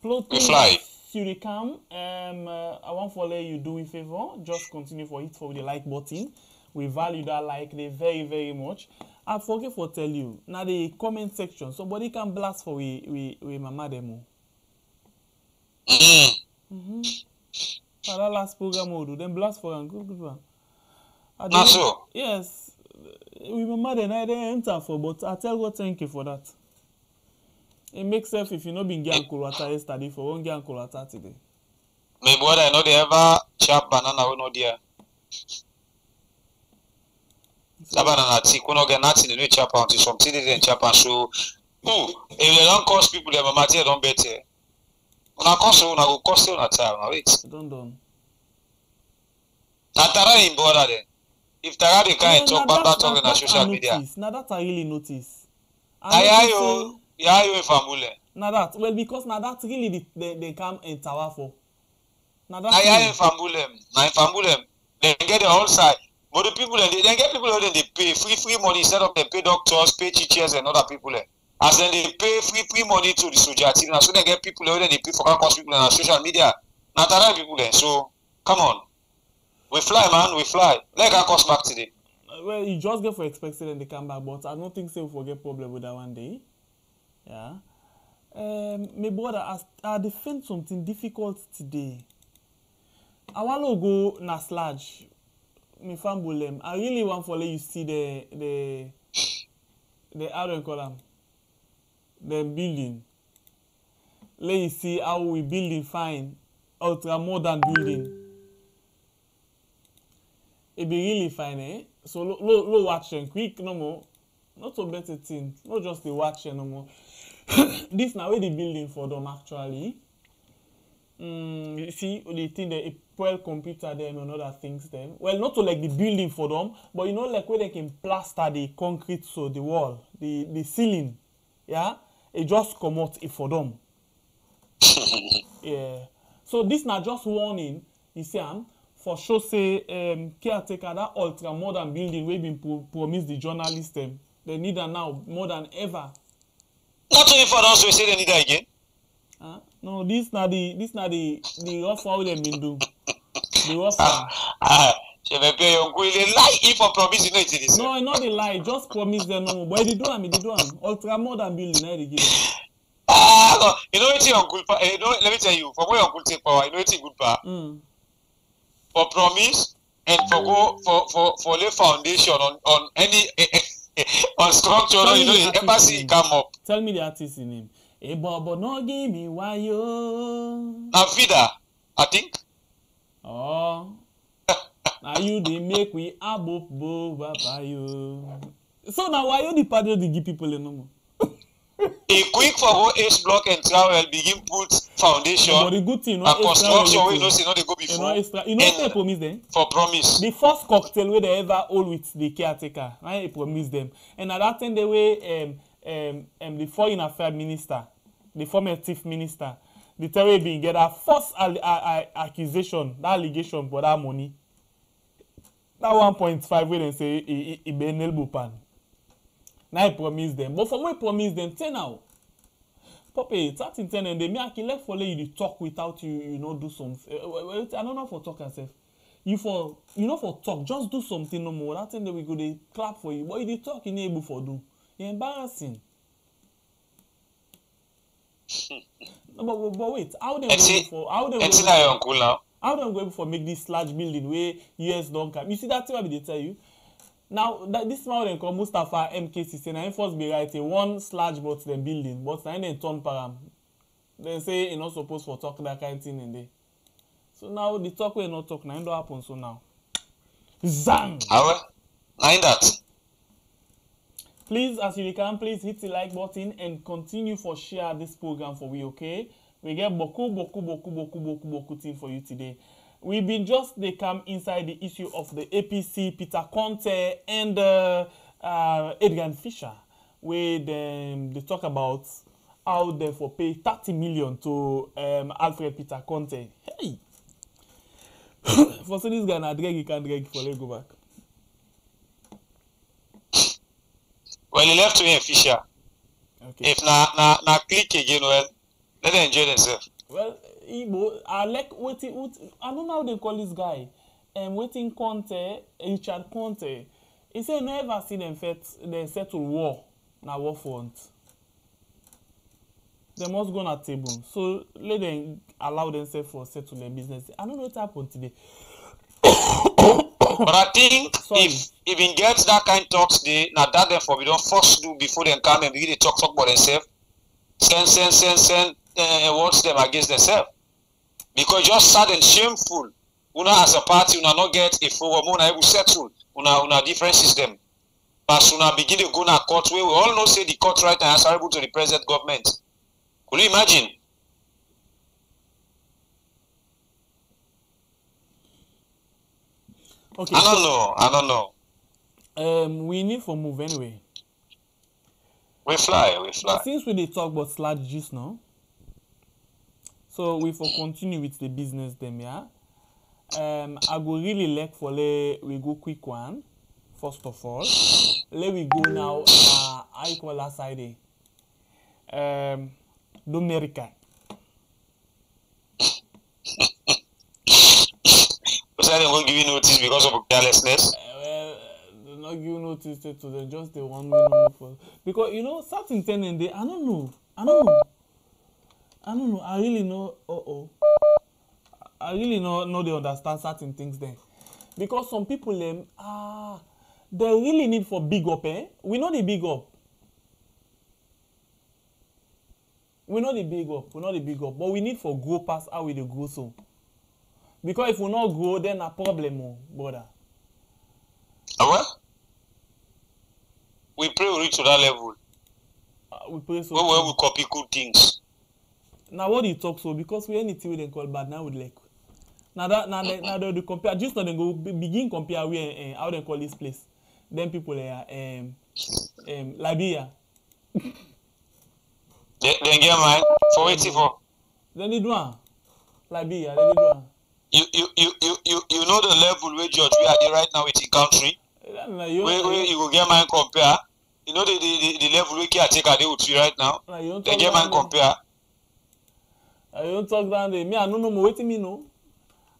Plot we fly. Suricam, um, uh, I want for let you do a favor. Just continue for hit for the like button. We value that like they very very much. I forget for tell you now the comment section. Somebody can blast for we we we mama demo. Mm-hmm. For that last program we do, then blast for and good good one. Not sure. Yes, we mama then I didn't enter for, but I tell God thank you for that. It makes sense if you not been getting Kurata yesterday for one getting Kurata today. My brother, I know they ever chop banana we not there. That banana tea, we not get nothing. They no chop out. Something they didn't chop out. So, who if they don't cost people, their mama tea don't better. We not cost, we not go cost you on time. Now wait. Don't don't. That Tara in border then. If Tara they can't talk bad bad talk on social media. Now that I really notice. Ayayo. Yeah, you family. Now that well because now that really they they come in tower for. Now that. I family. Now family. They get the whole side. But the people they they get people who they pay free free money instead of they pay doctors, pay teachers and other people. As then they pay free free money to the soldier team. Now so they get people who they pay for cost people on social media. Now that people then so come on. We fly, man. We fly. Let us come back today. Well, you just get for expected and they come back, but I don't think so. We'll get problem with that one day. Yeah. Um, my brother, I, I defend something difficult today. Our logo na sludge. Me fambolem. I really want for let you see the the the how do you call them? The building. Let you see how we building fine, ultra modern building. It be really fine, eh? So low, low, low watching quick no more. Not so better thing. Not just the watching no more. This now where the building for them actually. Mm, you see the thing that a well computer them and other things them. Well, not to like the building for them, but you know like where they can plaster the concrete so the wall, the the ceiling, yeah. It just come out it for them. Yeah. So this now just warning. You see, um, for sure say um, caretaker that ultra modern building we been pro promised the journalists them. They need that now more than ever. Not only for us, we say they need that again. Huh? No, this na the this na the the offer how them been do. The offer. Ah, ah. She may pay your they lie if I promise you no it is. No, not the lie. Just promise them no. But they do am, they do am. Ultra modern building, I give. Ah, no. You know it's your good power. You know, let me tell you. For where your good take power, you know it's good power. Mm. For promise and for go for for for lay foundation on on any on structure. Tell you know the embassy come up. Tell me the artist's name. Ebobo no give me wayo. Avida, I think. Oh. Now you they make we abobo wayo. So now why you the padre the give people no more? A quick for H block and travel begin put foundation. But the good thing, no, and construction we know see not they go before. You know, you know what they promise them? For promise. The first cocktail where they ever hold with the caretaker, right? They promise them. And at that time they way um. Um, um, the foreign affairs minister, the former chief minister, the terror being get a false accusation, that allegation for that money. That one point five where they say it be Nelbo pan. Now I promise them. But for what I promise them, ten now. Poppy, it's at ten and they make it left for you to talk without you, you know, do some. Uh, I don't know for talk yourself. You for you know for talk, just do something no more. That time they will go they clap for you. But you talk in able for do. You're embarrassing. No, but, but wait, how they go for how they go for how they go for make this large building where U S don't come? You see that thing they tell you. Now that this man they call Mustafa M K C say na first be right a one large but then building but na then turn param. They say you not supposed for talk that kind of thing in there. So now the talk we not talk na don't happen so now. Zang. How? Nine that. Please, as you can, please hit the like button and continue for share this program for we, okay? We get boku, boku, boku, boku, boku, boku thing for you today. We've been just, they come inside the issue of the A P C, Peter Conteh and uh, uh, Adrian Fisher, where they, they talk about how they for pay thirty million to um, Alfred Peter Conteh. Hey! For so this guy, na drag, he can drag for let go back. Well, he left to him, Fisher. Okay. If na na na click again, well, let them enjoy themselves. Well, Igbo, I like waiting. I don't know how they call this guy. Um, waiting Conteh, Richard Conteh. He said never see them fet they settle war na war front. They must go on a table. So let them allow themselves for settle their business. I don't know what happened today. But I think Sorry. if if it gets that kind of talks they now that them for we don't first do before they come and begin to talk talk about themselves, send send send send uh, towards them against themselves. Because just sad and shameful. Una as a party, una not get a forward mona will settle, una una different system. But una begin to go na court where we all know say the court right now is answerable to the present government. Could you imagine? Okay, I don't so, know. I don't know. Um, we need for move anyway. We fly. We fly. But since we did talk about sludge just now, so we for continue with the business them yeah. Um, I go really like for le we go quick one. First of all, let we go now. Uh, I call last Friday. Um, Domerica. What's that? not giving notice because of carelessness? Uh, well, they're not giving notice to them, just the one way normal for. Because, you know, certain tenants, they, I don't know. I don't know. I don't know. I really know. Uh-oh. I really know, know they understand certain things then. Because some people, um, ah, they really need for big up, eh? We know the big up. We know the big up. We know the big up. But we need for grow past how we do grow so. Because if we not grow, then a problem, oh, brother. Uh, what? We pray we reach to that level. Uh, we pray so. Well, well, we copy good things. Now what do you talk so? Because we anything we then call bad now with like. Now that now they, now they, they compare. Just now they go begin compare we uh, how they call this place. Then people are uh, um um Liberia. Then get mine for eighty four. Then they do one. Liberia. Then they do one. You you you you you you know the level where George we are right now with the country. Where where you go get mine compare. You know the the the level we can take at the country right now. Then get mine compare. I don't talk down there. Me, I don't know what me know.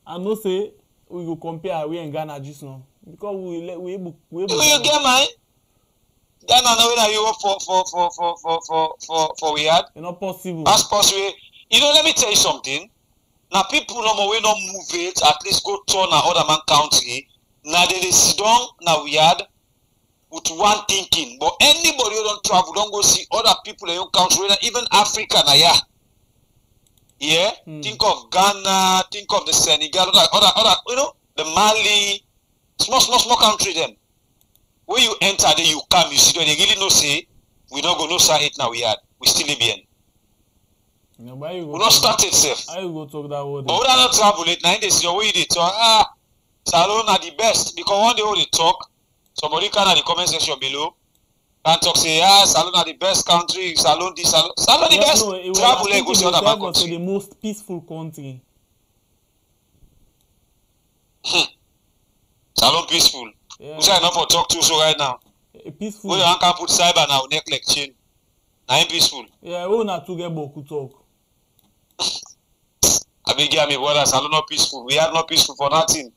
I know say we go compare we in Ghana just now because we we we. we do you get mine? Ghana now when you work for for for for for for for for we had. It's not possible. That's possible. You know, let me tell you something. Now people no we don't move it. At least go turn a other man country. Now they sit down. Now we had with one thinking. But anybody who don't travel don't go see other people in your country. Even Africa now yeah. Yeah, mm. Think of Ghana, think of the Senegal, other, other, other, you know, the Mali, small, small, small country them. When you enter, then you come, you see, they really no say, we don't go no say it now, we are, we still Libyan. Yeah, we not start it safe. How you go talk that word? But we don't travel it, nine days, the way they talk, ah, Salon are the best, because one day when they talk, somebody can in the comment section below, and talk say, ah, Salon are the best country, Salon this, Salon, Salon the yes, best. No, travel and go see other bad country. The most peaceful country. Hmm. Salon peaceful. Yeah. Which I not for talk to so right now. A peaceful. We don't can put cyber now, neck like chain. Now ain't peaceful. Yeah, we not to get boku talk. I beg you, my brother, Salon not peaceful. We are not peaceful for nothing.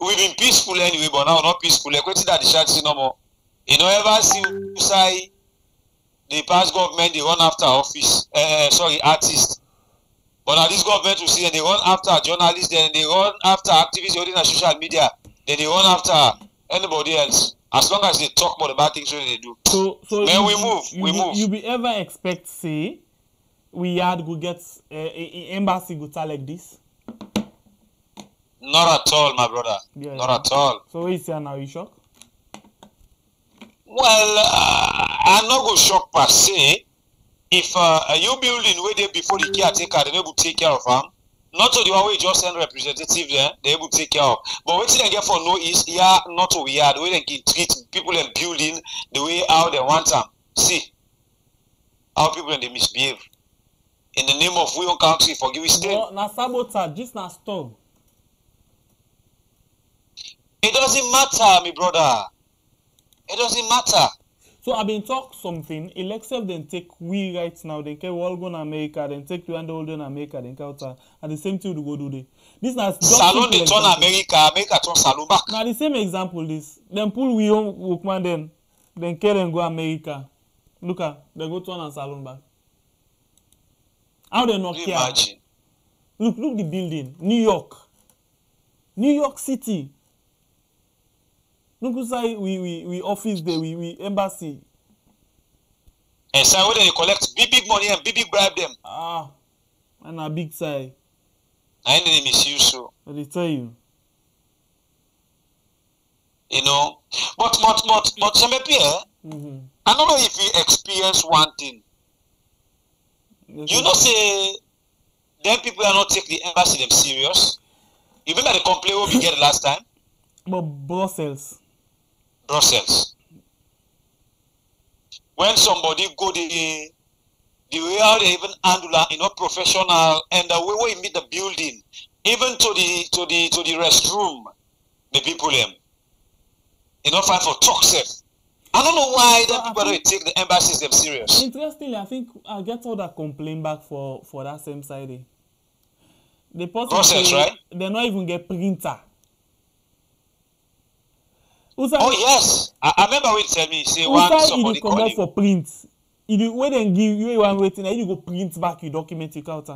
We've been peaceful anyway, but now not peaceful. Like, what's that the shark see no more? You know, ever see say the past government they run after office, uh, sorry, artists. But now this government will see and they run after journalists, then they run after activists holding on social media, then they run after anybody else. As long as they talk about the bad things when they do. So, so when we move, you, we move. You be ever expect say we had go get uh, a, a embassy go tell like this? Not at all, my brother. Yeah, Not yeah. at all. So what you say now? You shocked? Well, uh, I'm not going to shock per se. If uh, you building where they before the caretaker, they're able to take care of them. Not to the one way just send representatives there, they're able to take care of. But what they get for no is, yeah, not to we are. The way they can treat people and building the way how they want them. See, how people and they misbehave. In the name of we own country, forgive us. No, na sabotage, just na storm. It doesn't matter, my brother. It doesn't matter. So I've been talk something. Except then take we right now. They can all go to America. Then take the and all go to America. Then counter. And the same thing to go do they. This now. Salon they turn America. America turn Salon back. Now the same example this. Then pull we on Wokman then. Then care and go America. Look at they go turn and Salon back. How they not care? Imagine. Look, look the building. New York. New York City. Look inside, we, we, we office there, we, we embassy. And so where they collect big, big money and big, big bribe them. Ah, and a big side. I know they misuse so. What they tell you? You know, but, but, but, but, some people, eh? Mm-hmm. I don't know if you experience one thing. Yes, you know, say, them people are not taking the embassy them serious. You remember the complaint we get last time? But Brussels. Brussels. When somebody go the the way how they even handle, you know, professional, and the way where you meet the building, even to the to the to the restroom, the people them, you know, find for talk safe. I don't know why that people don't take the embassies them serious. Interestingly, I think I get all that complaint back for for that same side. The process, right? They not even get printer. Usa, oh yes, I, I remember when you tell me say one somebody come out for print. You when they give you one waiting, you go print back your document you count.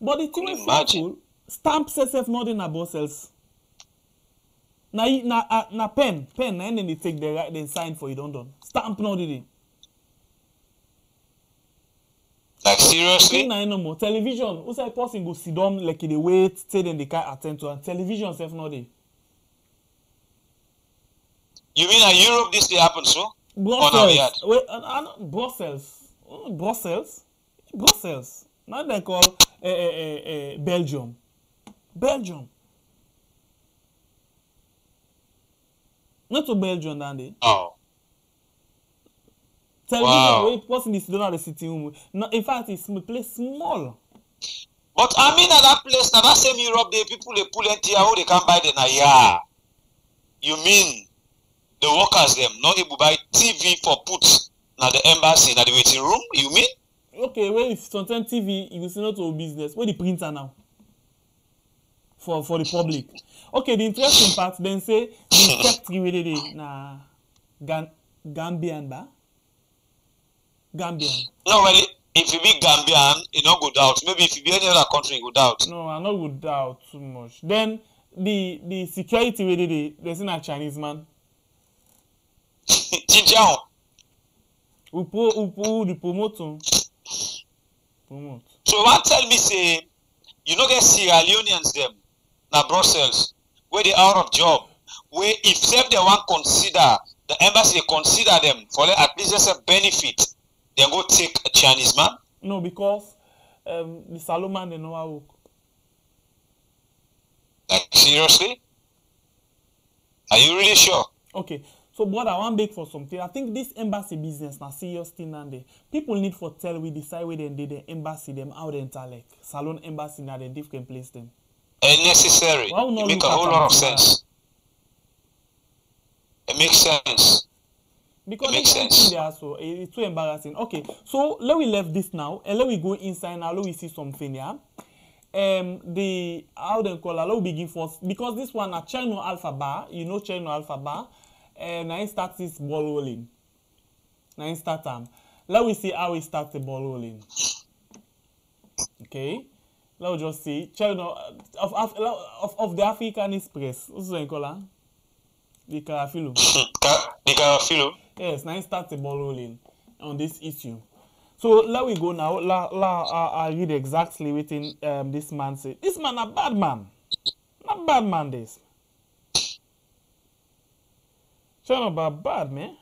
But the thing is, people stamp self not in about cells. Na na uh, na pen pen and then they take the right then sign for you don't done. Stamp not in. Like seriously? No, no more. Television. Who say person go sit down like they wait, say then they can't attend to and television self not there. You mean in Europe this day happens so? Brussels. Wait, uh, uh, Brussels. Uh, Brussels. Brussels. Now they call uh, uh, uh, Belgium. Belgium. Not to Belgium, Dandy. Oh. Television. Wow. Wait, person is doing the sitting room. No, in fact, it's a place small. But I mean, at that place, now that same Europe, they people they pull and tear, they can't buy the Naya. You mean? The workers them not able to buy T V for puts now the embassy now the waiting room. You mean? Okay, well if sometimes T V you will see not to business. Where the printer now? For for the public. Okay, the interesting part then say the factory where they na Gan Gambian ba Gambian. No really. If you be Gambian, it not go doubt. Maybe if you be any other country, it go doubt. No, I not go doubt too much. Then the the security where they there's in a Chinese man. Jinjiao. We pro, we pro, we promote. Promote. So one tell me say, you know get Sierra Leoneans them, na Brussels, where they out of job, where if self they want consider the embassy they consider them for at least just a benefit, they go take a Chinese man. No, because um, the Salomon they know how work. Like seriously? Are you really sure? Okay. So, brother, I want to beg for something. I think this embassy business now serious thing and they people need for tell we decide where they did the embassy them out in Talek. Salon embassy now they different place them. Unnecessary. It makes a whole lot of sense. It makes sense. Because it makes sense. There, so it's too embarrassing. Okay, so let we left this now and let we go inside now. Let we see something here. Um, the how they call let we begin first because this one a Channel Alpha Bar. You know Channel Alpha Bar. And I start this ball rolling. Now I start them. Let we see how we start the ball rolling. Okay. Let we just see. Channel of of of, of the African Express. What's the color? The Carafilo. The Carafilo. Yes. Now I start the ball rolling on this issue. So let we go now. La la. I read exactly within um, this man said. This man a bad man. Not bad man this. Channel about bad man.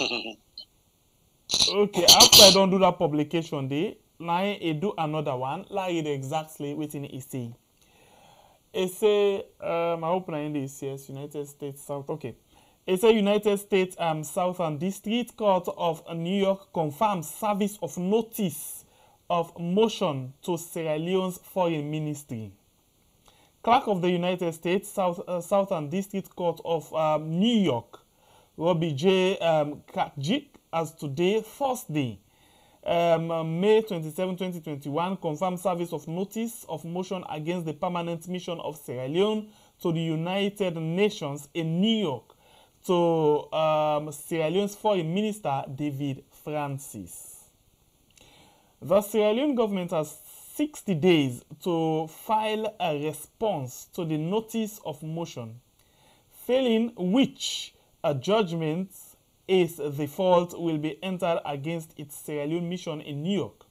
Okay, after I don't do that publication day, now I do another one. Like it exactly within it say. It say um I open in this yes, United States South. Okay. It say United States um Southern District Court of New York confirms service of notice of motion to Sierra Leone's foreign ministry. Clerk of the United States South uh, Southern District Court of um, New York, Robbie J. Um, Kakjik, as today, Thursday, um, May twenty-seventh, twenty twenty-one, confirmed service of notice of motion against the permanent mission of Sierra Leone to the United Nations in New York to um, Sierra Leone's Foreign Minister, David Francis. The Sierra Leone government has sixty days to file a response to the notice of motion, failing which a judgment as the fault will be entered against its Sierra Leone mission in New York.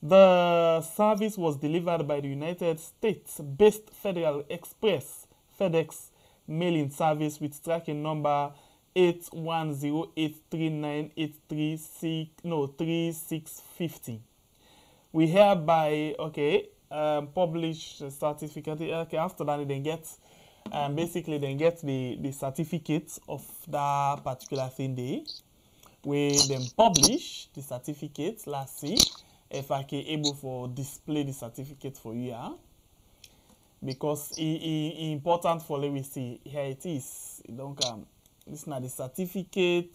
The service was delivered by the United States-based Federal Express FedEx mailing service with tracking number eight one zero eight three nine eight three six no three six five zero. We hereby, okay, um, publish the certificate. Okay, after that, they get, um, basically, they get the, the certificate of that particular thing day. We then publish the certificate. Let's see if I can able for display the certificate for you. Huh? Because it, it, it important for, let me see, here it is. It don't come. This is not the certificate.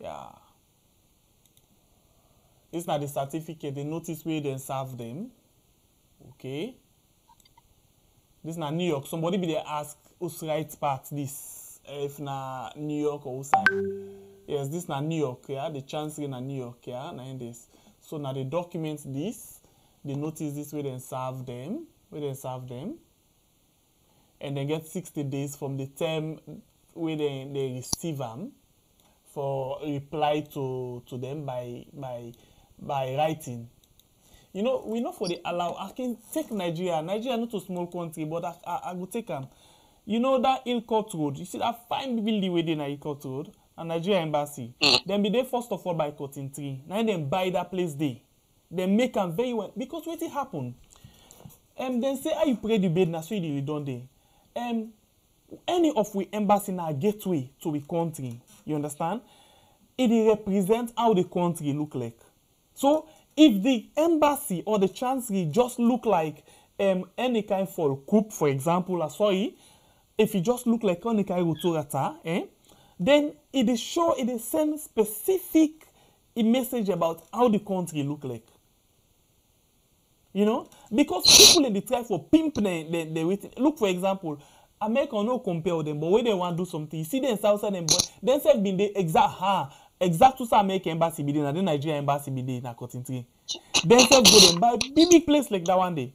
Yeah. This na the certificate, the notice where they serve them. Okay. This na New York. Somebody be there ask us right part this. If na New York or sign. Yes, this na New York, yeah. The chancery na New York, yeah. Nine days. So now they document this. They notice this way, then serve them. Where they serve them. And then get sixty days from the term where they, they receive them for reply to, to them by by by writing. You know, we know for the allow, I can take Nigeria. Nigeria not a small country, but I, I, I will take them. You know that Hillcourt Road, you see that fine building within Hillcourt Road and Nigeria Embassy. Then be there first of all by cutting tree. Now then buy that place there. Then make them very well. Because what it happened? Um, then say, I pray the bed, now so you don't there. Um, any of we embassy now gateway to the country, you understand? It represents how the country look like. So if the embassy or the chancery just look like um, any kind for coup, for example, uh, sorry, if it just look like any kind rotorata, eh, then it is sure it is send specific message about how the country look like. You know, because people in the try for pimp they they, they wait. Look, for example, America no compare them, but when they want to do something, you see them outside them, but they said been the exact ha exact to American embassy be there, the Nigerian embassy be there in a cotton tree. They said go them buy big big place like that one day.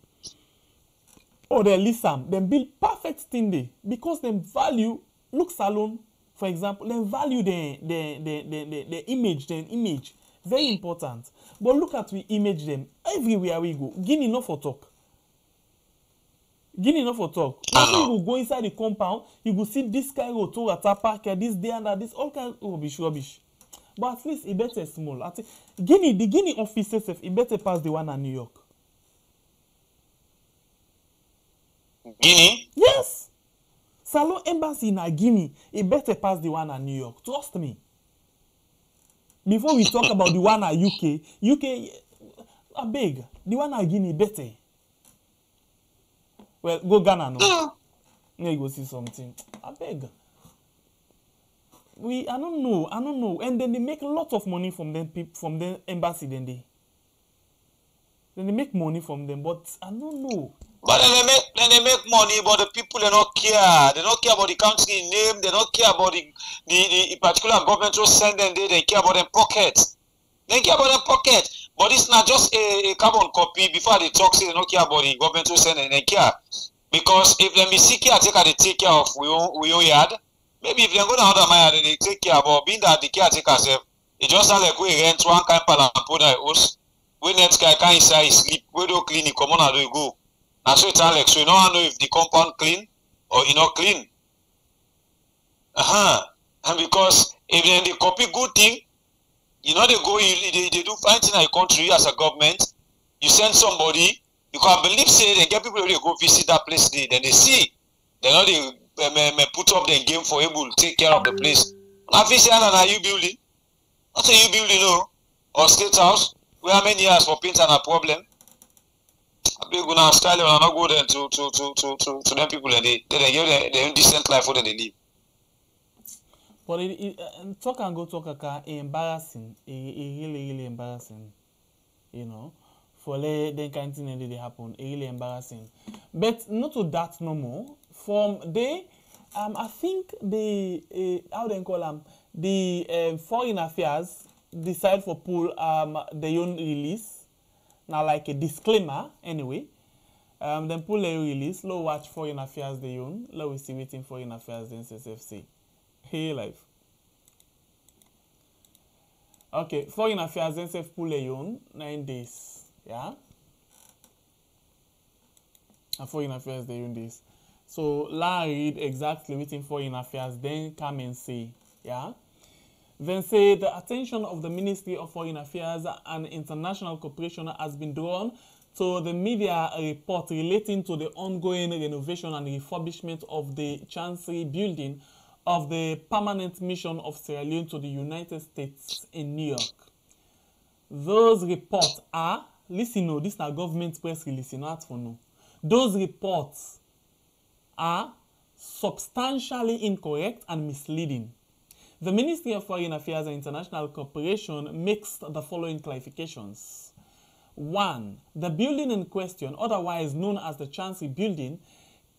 Or they list them, then build perfect thing there because them value look salon, for example, they value the the the the, the, the image, the image. Very important. But look at we image them. Everywhere we go. Guinea no for talk. Guinea no for talk. Now you go inside the compound, you go see this kind of Torata Park, this day and that, this all kind of rubbish, rubbish. But at least it better small. At Guinea, the Guinea offices, it better pass the one in New York. Guinea? Yes. Salon embassy in Guinea, it better pass the one in New York. Trust me. Before we talk about the one at U K, U K, I beg, the one at Guinea better. Well, go Ghana now. Now you go see something. I beg. We, I don't know, I don't know. And then they make a lot of money from them, from the embassy, then they. Then they make money from them, but I don't know. But then they make, then they make money, but the people they don't care. They don't care about the country name. They don't care about the the, the particular government who send them there. They care about their pocket. They care about their pocket. But it's not just a, a carbon copy. Before they talk, say they don't care about the government who send them. They care because if they be sick here, take care. They take care of we own, we own yard. Maybe if they go down under my yard, they take care. But being that the care take herself, it just sounds like we rent one kind of and put that house. We next guy can inside he sleep. We do clinic. Come on, do you go? And so it's Alex. So you don't know if the compound clean or you not clean. Uh-huh. And because if they copy good thing, you know they go, they, they do fine thing in a country as a government. You send somebody, you can believe say they get people to go visit that place. They then they see, they know they um, put up their game for able to take care of the place. I think say na you building, not a you building no, or state house. We have many years for paint and a problem. I believe in Australia and I go there to to to to to, to them people and they they give them their decent life for them they live. But it, it, uh, talk and go talk aka uh, embarrassing, it, it really really embarrassing, you know. For the then kind thing that they happen, it really embarrassing. But not to that no more. From there, um, I think the uh, how they call them the uh, foreign affairs decide for pull um their own release. Now, like a disclaimer, anyway. Um, then pull a release. Low watch foreign affairs they own. Low we see waiting foreign affairs then S S F C. Hey life. Okay, foreign affairs then self pull a own nine days. Yeah. And foreign affairs they own this. So la read exactly waiting foreign affairs then come and say. Yeah. Then say the attention of the Ministry of Foreign Affairs and International Cooperation has been drawn to the media report relating to the ongoing renovation and refurbishment of the Chancery building of the permanent mission of Sierra Leone to the United States in New York. Those reports are, listen no, this is a government press release, not for no. Those reports are substantially incorrect and misleading. The Ministry of Foreign Affairs and International Cooperation makes the following clarifications. One, the building in question, otherwise known as the Chancery Building,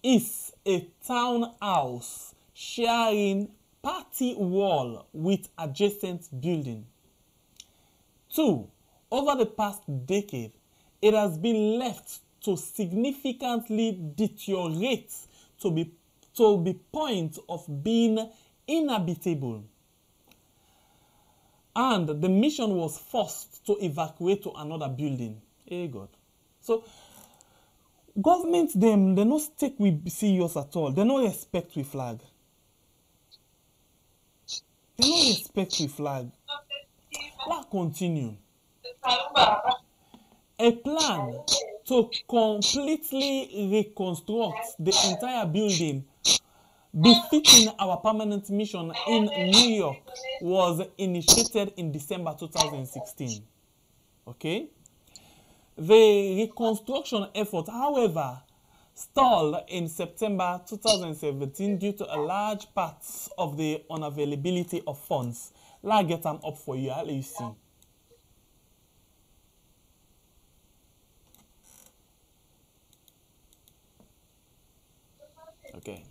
is a townhouse sharing party wall with adjacent building. Two, over the past decade, it has been left to significantly deteriorate to be to the point of being inhabitable, and the mission was forced to evacuate to another building. Hey God. So government them, they no stick with serious at all. They no respect with flag. They no respect with flag. Let's continue. A plan to completely reconstruct the entire building befitting our permanent mission in New York was initiated in December two thousand sixteen. Okay? The reconstruction effort, however, stalled in September two thousand seventeen due to a large part of the unavailability of funds. Let's get them up for you, you see. Okay.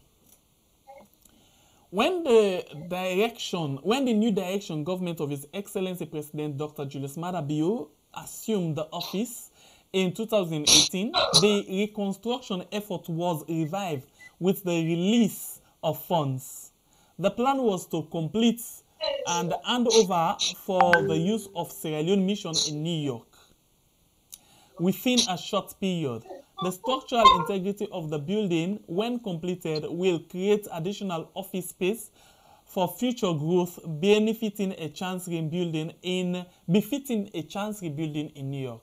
When the direction, when the new direction government of His Excellency President Doctor Julius Maada Bio assumed the office in two thousand eighteen, the reconstruction effort was revived with the release of funds. The plan was to complete and hand over for the use of Sierra Leone mission in New York. Within a short period, the structural integrity of the building, when completed, will create additional office space for future growth, benefiting a chancery building in befitting a chancery building in New York.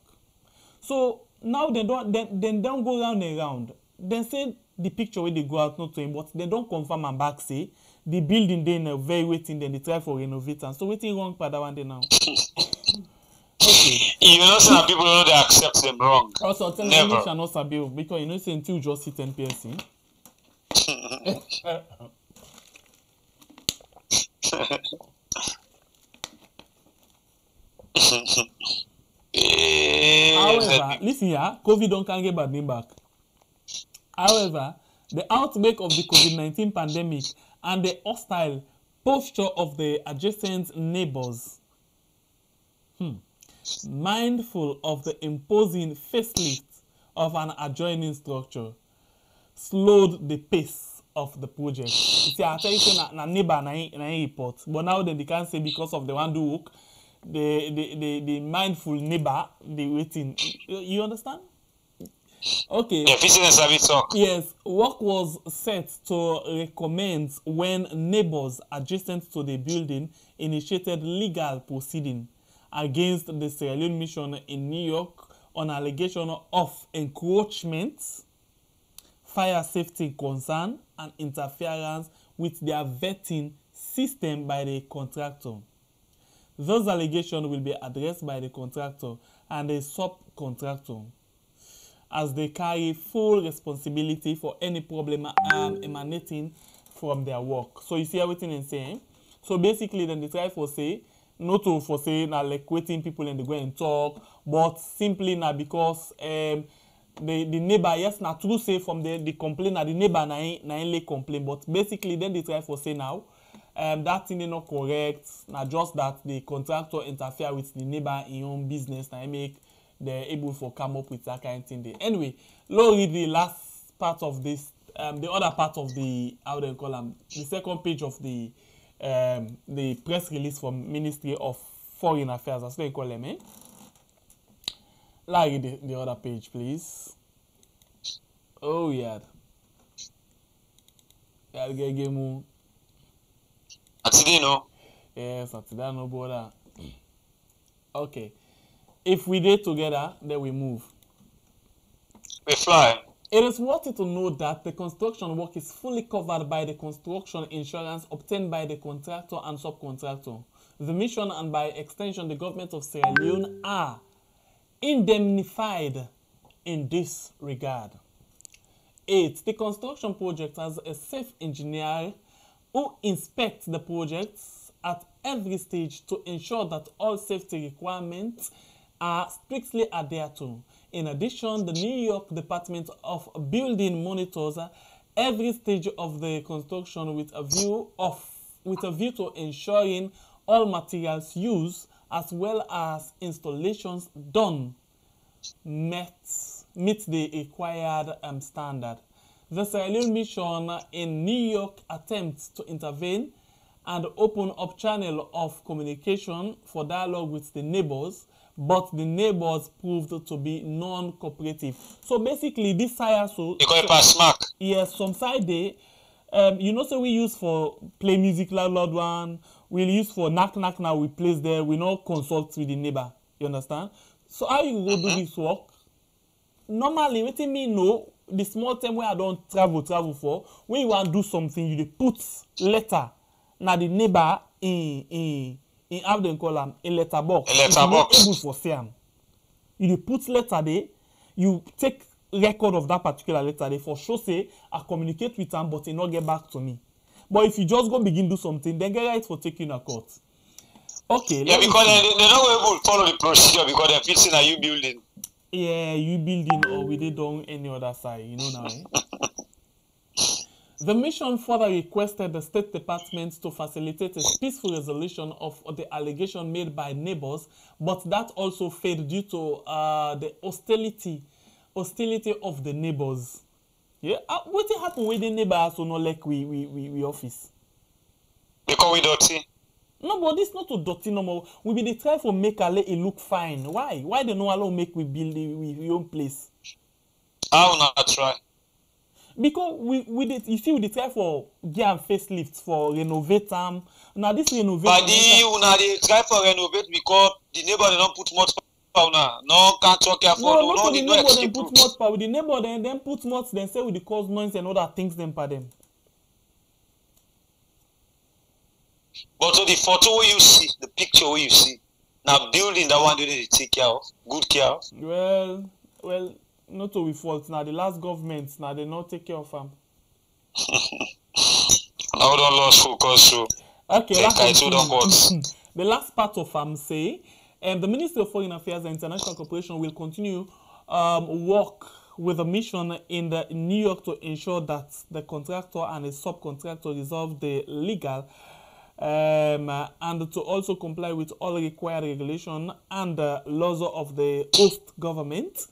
So now they don't they, they don't go round and round. They say the picture where they go out not to him, but they don't confirm and back say the building they in a very waiting, then they try for renovating. So waiting wrong for that one day now. Okay. You know, some people know they accept them wrong. Also, tell them you shall not sabi, because you know, say until you just hit N P S C. However, listen here, COVID don't can get bad name back. However, the outbreak of the COVID nineteen pandemic and the hostile posture of the adjacent neighbors. Hmm. Mindful of the imposing facelift of an adjoining structure, slowed the pace of the project. You see, I tell you, say na neighbor na na report, but now then they can't say because of the one do work, the the the the mindful neighbor they waiting. You understand? Okay. Yes. Work was set to recommend when neighbors adjacent to the building initiated legal proceeding against the Sierra Leone mission in New York on allegation of encroachment, fire safety concern, and interference with their vetting system by the contractor. Those allegations will be addressed by the contractor and the subcontractor, as they carry full responsibility for any problem um, emanating from their work. So you see everything I'm saying. So basically, then the try for say, not to for say now like waiting people and they go and talk, but simply now because um the the neighbor, yes, now true say from the the complaint now the neighbor now ain't complain, but basically then they try for say now um that thing is not correct, now just that the contractor interfere with the neighbor in own business now make they're able for come up with that kind of thing there. Anyway, let's read the last part of this um the other part of the how they call them the second page of the Um, the press release from Ministry of Foreign Affairs, that's what they call them, eh? Like the, the other page, please. Oh, yeah. Yeah, I'll get a game. Atidano. Yes, Atidano, brother. Okay. If we did together, then we move. We fly. It is worthy to note that the construction work is fully covered by the construction insurance obtained by the contractor and subcontractor. The mission and by extension the government of Sierra Leone are indemnified in this regard. Eight. The construction project has a chief engineer who inspects the projects at every stage to ensure that all safety requirements are strictly adhered to. In addition, the New York Department of Building monitors every stage of the construction with a view of with a view to ensuring all materials used as well as installations done met meet the required um, standard. The Sierra Leone mission in New York attempts to intervene and open up channel of communication for dialogue with the neighbors, but the neighbors proved to be non-cooperative. So basically, this Sierra so yes, some side day, um, you know, so we use for play music loud loud one. We use for knock knock now. We place there. We not consult with the neighbor. You understand? So how you go do this work? Normally, what you mean no. The small time where I don't travel, travel for, when you want to do something, you put letter. Now the neighbor in in in how they call them a letter box. A letter box. Able for them. You put letter there. You take record of that particular letter there for sure. Say I communicate with them, but they not get back to me. But if you just go begin do something, then get right for taking a court. Okay. Yeah, because they they not able to follow the procedure because they're fixing a new building. Yeah, you building or we did on any other side, you know now. Eh? The mission further requested the State Department to facilitate a peaceful resolution of the allegation made by neighbors, but that also failed due to uh, the hostility, hostility of the neighbors. Yeah, uh, what happened with the neighbors? So not like we we we, we office. Because we dirty. No, but this not to dirty no more. We be the try for make a it look fine. Why? Why they no allow make we build the we, we own place? I will not try. Because we we did, you see we the try for gear and facelift for renovate them. Now this renovate. But they una they try for renovate because the neighbor they don't put much power now. No can't talk care for no no the neighbor they put much power. The neighbor then then put much then say with the cause noise and other things them for them. But so the photo where you see, the picture where you see, now building that one they take care of, good care of. Well, well, not to be fault. Now the last government, now they not take care of them. Now don't lose focus so. Okay, the last part of them say, and um, the Ministry of Foreign Affairs and International Cooperation will continue um, work with a mission in the New York to ensure that the contractor and the subcontractor resolve the legal. Um, uh, and to also comply with all required regulation and uh, laws of the host government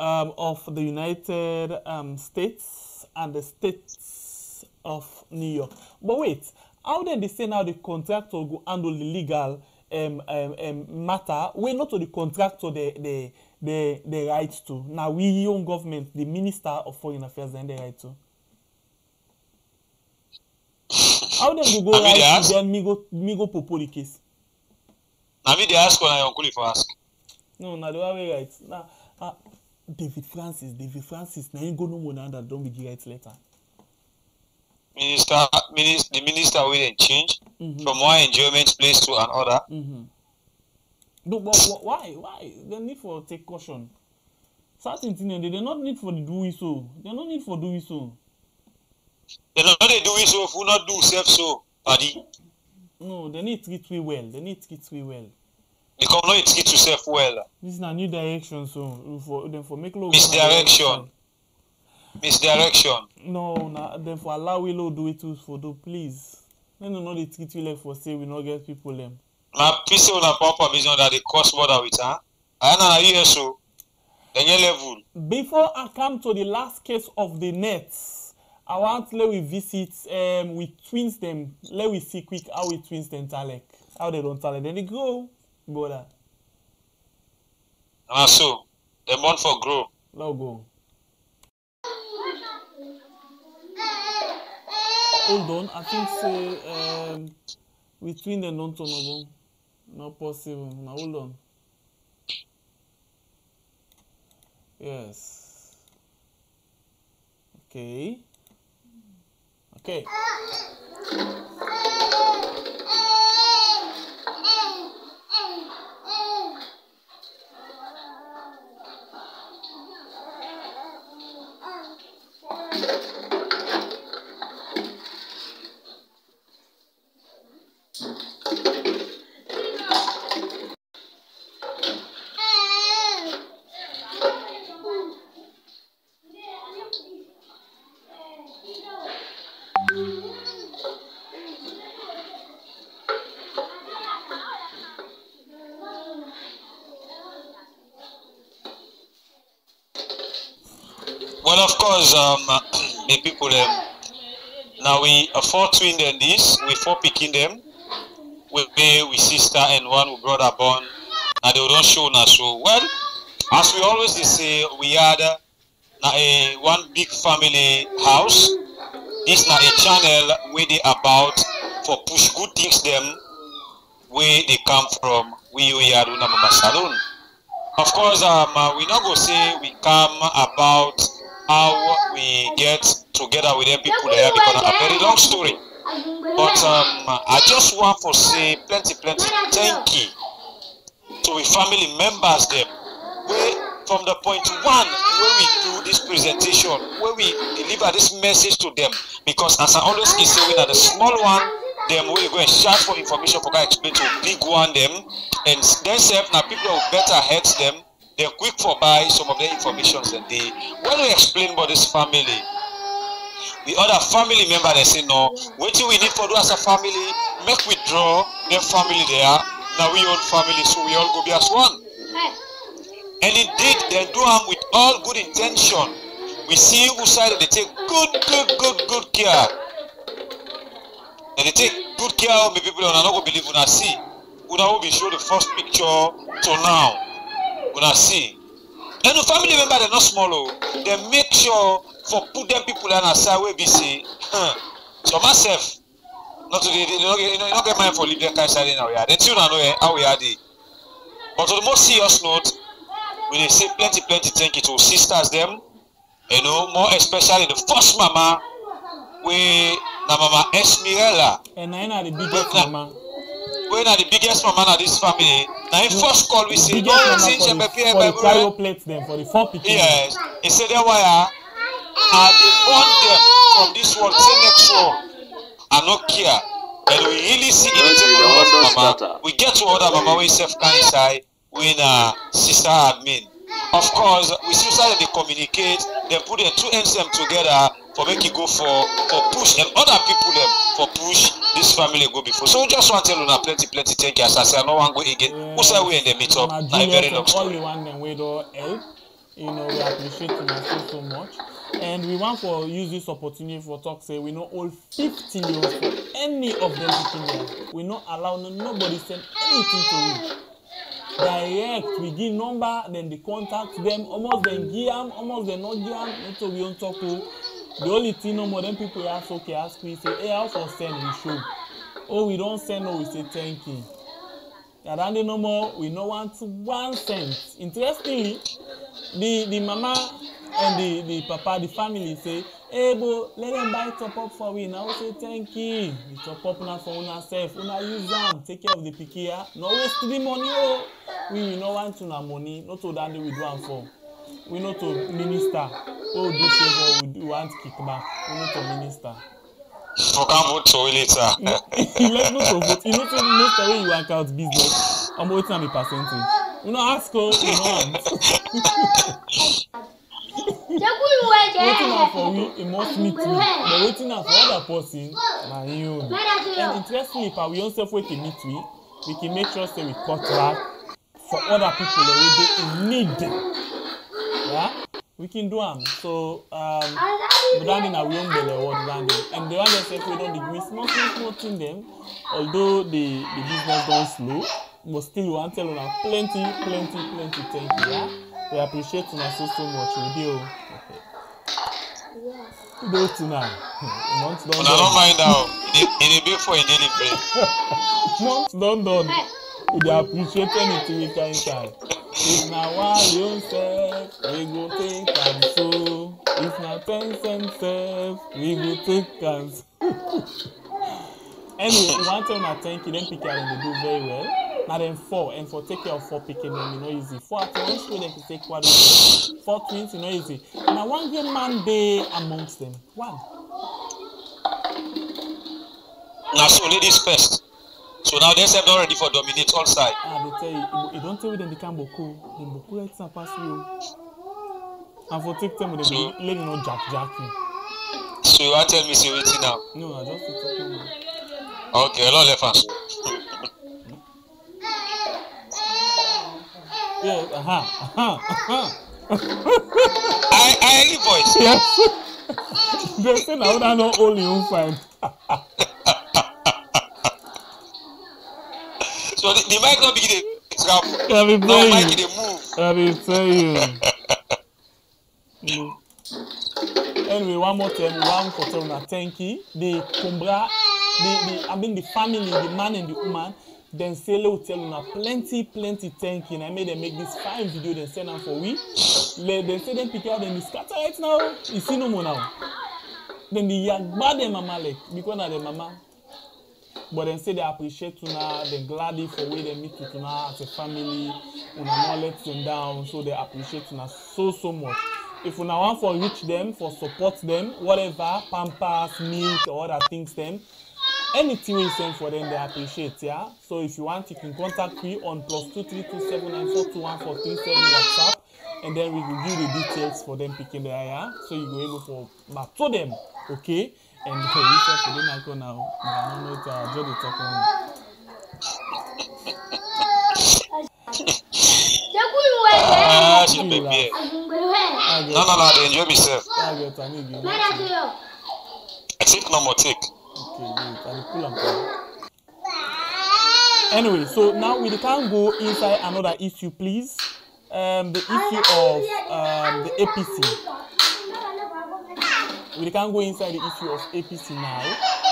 um, of the United um, States and the states of New York. But wait, how did they say now the contractor go handle the legal um, um, um, matter? We're not to the contractor the the the, the right to. Now we own government, the Minister of Foreign Affairs, and the right to. How them go go right to then me go me go popo the case? Now me they ask when I uncle if I ask. No, now they way right. Now, uh, David Francis, David Francis, now you go no more now that don't be the right letter. Minister, minister, the minister will change mm -hmm. from one enjoyment place to another. Mm -hmm. No, but, but why, why? They need for take caution. Certain things they do not need for the do so. They don't need for do so. They know they do it so if we not do self so, buddy. No, they need to treat we well. They need to treat we well. Because no, it treat yourself well. This is a new direction, so for them for make low. Misdirection. Misdirection. No, nah, then for allow we low do it too for do please. Then no, no, they treat we like for say we not get people them. My piece on a proper vision that they cost more than with huh? I know you so. Then you level. Before I come to the last case of the nets. I want let we visit um we twins them. Let we see quick how we twins them talek. How they don't talek. Then they grow. Go there. Ah so they born for grow. Now go. Hold on, I think so um we twin them don't turn over. Not possible. Now hold on. Yes. Okay. Okay. But of course, um, the people, um, now we are four twin than this, we four picking them, we pay, we sister, and one we brother born, and they don't show us. So, well, as we always say, we had uh, a one big family house. This is a channel where they about for push good things them where they come from. We are Salon. Of course, um, uh, we not go say we come about how we get together with them people there, because a very long story. But um, I just want to say plenty, plenty thank you to the family members them. Where from the point one where we do this presentation, where we deliver this message to them, because as I always say, we are the small one. Them will go and shout for information for guys explain to big one them, and themselves now people who better heads them, they're quick for buy some of the information that they when we explain about this family. The other family member they say no, what do we need for do as a family? Make we draw their family there. Now we own family, so we all go be as one. And indeed they do them with all good intention. We see who side they take good, good, good, good care. And they take good care of the people, and I don't believe when I see. When I will be show the first picture to now, when I see. And the family member, they're not small. They make sure for put them people on aside where we see. So myself, not today, they don't get, they don't get money for leave their kind side now. They still don't know how we are there. But to the most serious note, we they say plenty, plenty thank you to sisters them. You know, more especially the first mama. We na mama Esmerella. And I na the biggest na, mama. We na the biggest mama na this family. Na in first call we say, no, we see she be here by the plates them for the four people. Yes. He said that why are uh, they born them from this world to next world. I no care. And we really see anything from us, mama. We get to other mama we self can inside. We na sister admin. Of course, we still started to communicate. They put the two ends them together. For make you go for for push and other people them for push this family go before. So we just want to tell you now plenty plenty thank you. As I say, I no one go again. Who say we in the meet up? Now very long story. All we want them we do help. You know we appreciate you so so much. And we want for use this opportunity for talk say we know all fifty years for any of them picking them. We not allow nobody send anything to you. Direct, we give number, then they contact them. Almost then give them, almost then not give them. So we don't talk to. The only thing no more than people ask, okay, ask me, say, hey, how for send, we show. Oh, we don't send, no, we say thank you. That and no more, we no want one cent. Interestingly, the, the mama and the, the papa, the family say, hey, but let them buy top up for we. Now say thank you. The top up now for ourselves. Una use them, take care of the pikia. No waste the money, oh. We, we no want to na money, not to that we do and for. We know to minister. Oh, this is what we want kickback. We know to minister. For come vote for later. You let me to vote. You know to minister when you work out business. I'm waiting on the percentage. You know, ask her. You know. Waiting out for we, it must meet you. But waiting out for other person, na you. And interestingly, if we yourself wait to meet we, we can make sure that we cut back for other people that we need them. Yeah, we can do them. So, um, we don't in a room, they reward them. And the other said we don't degree small things, small thing them. Although the, the business don't slow, but still we want to tell them plenty, plenty, plenty thank you. Yeah? We appreciate you so, so much. We do. Okay. We do it now. Months done. I don't mind now. It will be for a daily break. Months done done. We appreciate anything we can inside. If na one you sef, we go take am so. If na ten cents sef, we go take am so. Anyway, we want to tell my thank you. Them picking them do very well. Now them four and for take care of four picking them, you know easy. Four at once, so they can take quadruples. Four twins, you know easy. Now one great man dey amongst them. One. Now so ladies first. So now they said not ready for dominate all sides. Ah, they tell you, you don't tell them they can boku. They boku let them pass you. And for take them, they so, let them know jack jack you. So you want to tell me say waiting now? No, I just talking now. Okay, a lot left us. Yeah, aha, aha, aha. I I invoice. Yes. They say now that no only you find. So the, the mic not begin to trap. I will tell you. Mic they move. I will tell you. Mm. Anyway, one more time, one for Tona. Thank you. The Kumbra, the the I mean the family, the man and the woman. Then say let tell una plenty plenty thank you. I made them make this fine video. Then send them for we. Let them say them pick out them scatter right now. You see no more now. Then the yagba them mama like because of the mama. But then say they appreciate una. They gladly for way they meet with una as a family. Una not let them down. So they appreciate una so so much. If una want for reach them, for support them, whatever pampers, milk, or other things them. Anything we send for them, they appreciate, yeah? So if you want, you can contact me on plus two three two seven nine four two one four three seven WhatsApp, and then we will give you the details for them picking the area, so you go able for back to them, okay? And for you talk to them, I go now. I don't know if I enjoy the talk on me. No, no, no, enjoy myself. I think no more take. Anyway, so now we can't go inside another issue, please. Um, the issue of um, the A P C. We can't go inside the issue of A P C now.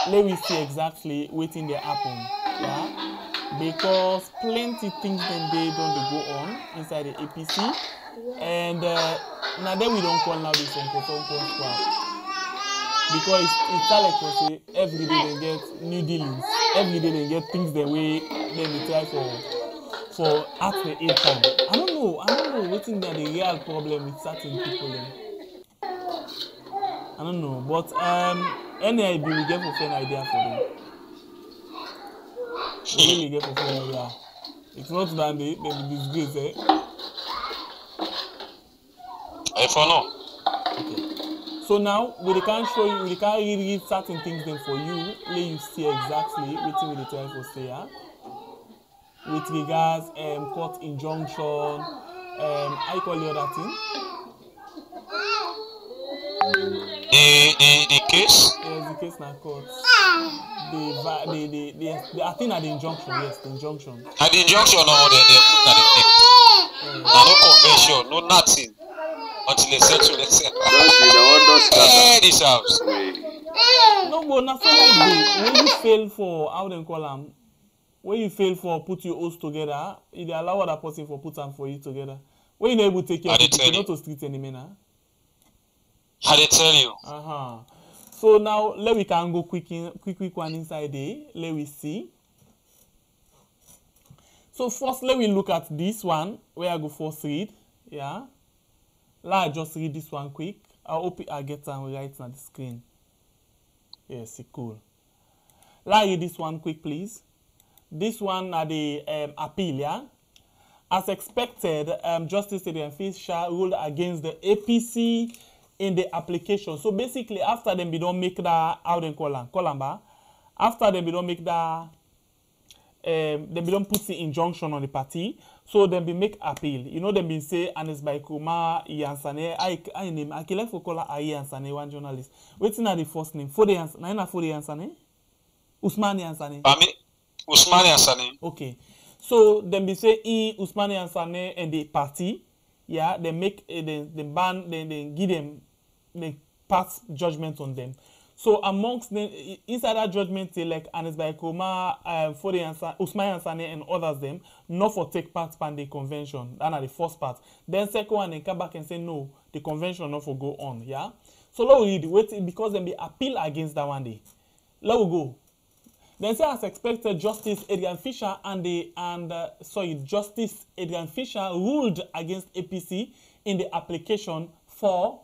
Let me see exactly what in there happen. Yeah? Because plenty things then they don't go on inside the A P C. And uh, now then we don't call now this one. Because it's like you say, every day they get new dealings, every day they get things the way they try for for at the eight time. I don't know, I don't know what's in the real problem with certain people. Then. I don't know, but um, N I B will get a fair idea for them. They really get a fair idea. It's not that they will disgrace, eh? I for now. Okay. So now, we can't show you, we can't read certain things then for you, let you see exactly what we try for say, huh? With regards um, court injunction, um, I call you that thing. The the the case. Yes, the case na court. The the the the I think at the injunction, yes, the injunction. At the injunction, no, they they put at the neck. No convention, no nothing. Until they settle themselves. Don't see the order scatter. This house. No, but not for like this. When you fail for, how they call them? When you fail for put your host together, if they allow other person for put them for you together. When you know able to take care of people, not to street any man. How they tell you? Uh huh. So now let we can go quick, in, quick, quick one inside there. Let we see. So first, let we look at this one where I go first read. Yeah. Let's just read this one quick. I hope I get some right on the screen. Yes, it's cool. Let's read this one quick, please. This one at the um, appeal, yeah? As expected, um, Justice Adrian Fisher ruled against the A P C in the application. So basically, after them, we don't make that, how they call them, Columba. After them, we don't make that, Um, they don't put the injunction on the party, so then we make appeal. You know, them been say Ernest Bai Koroma, Yansaneh. I I name I can for call her Yansaneh, one journalist. What's in the first name? For the Yansaneh, for the Yansaneh, Usman Yansaneh. Ami, Usman Yansaneh. Okay, so then we say in Usman Yansaneh and the party, yeah, they make uh, the the ban, then they give them, they pass judgment on them. So amongst them, inside that judgment, say like Ernest Bai Koroma, um, Fode Yansaneh, Usman Yansaneh, and others them, not for take part in the convention. That's the first part. Then second one, they come back and say no, the convention not for go on. Yeah. So let we read wait because then they appeal against that one day. Let we go. Then say as expected, Justice Adrian Fisher and the and uh, sorry, Justice Adrian Fisher ruled against A P C in the application for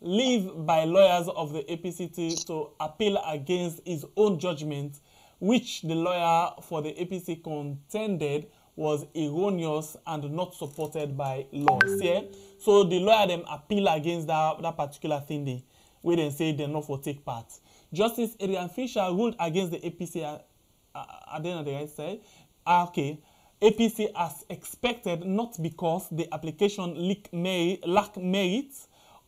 leave by lawyers of the A P C to appeal against his own judgment, which the lawyer for the A P C contended was erroneous and not supported by law. Yeah? So the lawyer them appeal against that, that particular thing they where they say they're not for take part. Justice Adrian Fisher ruled against the A P C at, at the end of the right side. Ah, okay. A P C as expected, not because the application lack merit, lack merit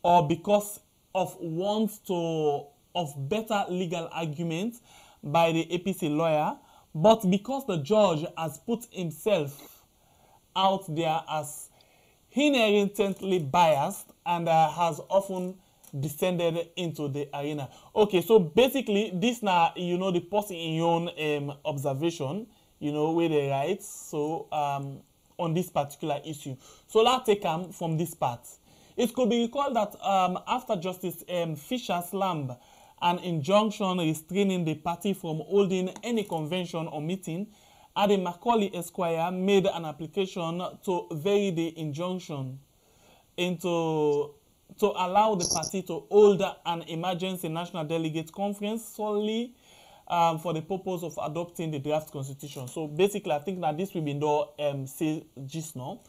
or because of want to of better legal arguments by the A P C lawyer, but because the judge has put himself out there as inherently biased and uh, has often descended into the arena. Okay, so basically this now, you know, the person in your own um, observation, you know, where they write, so um, on this particular issue. So let's take um, from this part. It could be recalled that um, after Justice um, Fisher slammed an injunction restraining the party from holding any convention or meeting, Adam Macaulay Esquire made an application to vary the injunction into to allow the party to hold an emergency national delegate conference solely um, for the purpose of adopting the draft constitution. So basically, I think that this will be done um, say just now.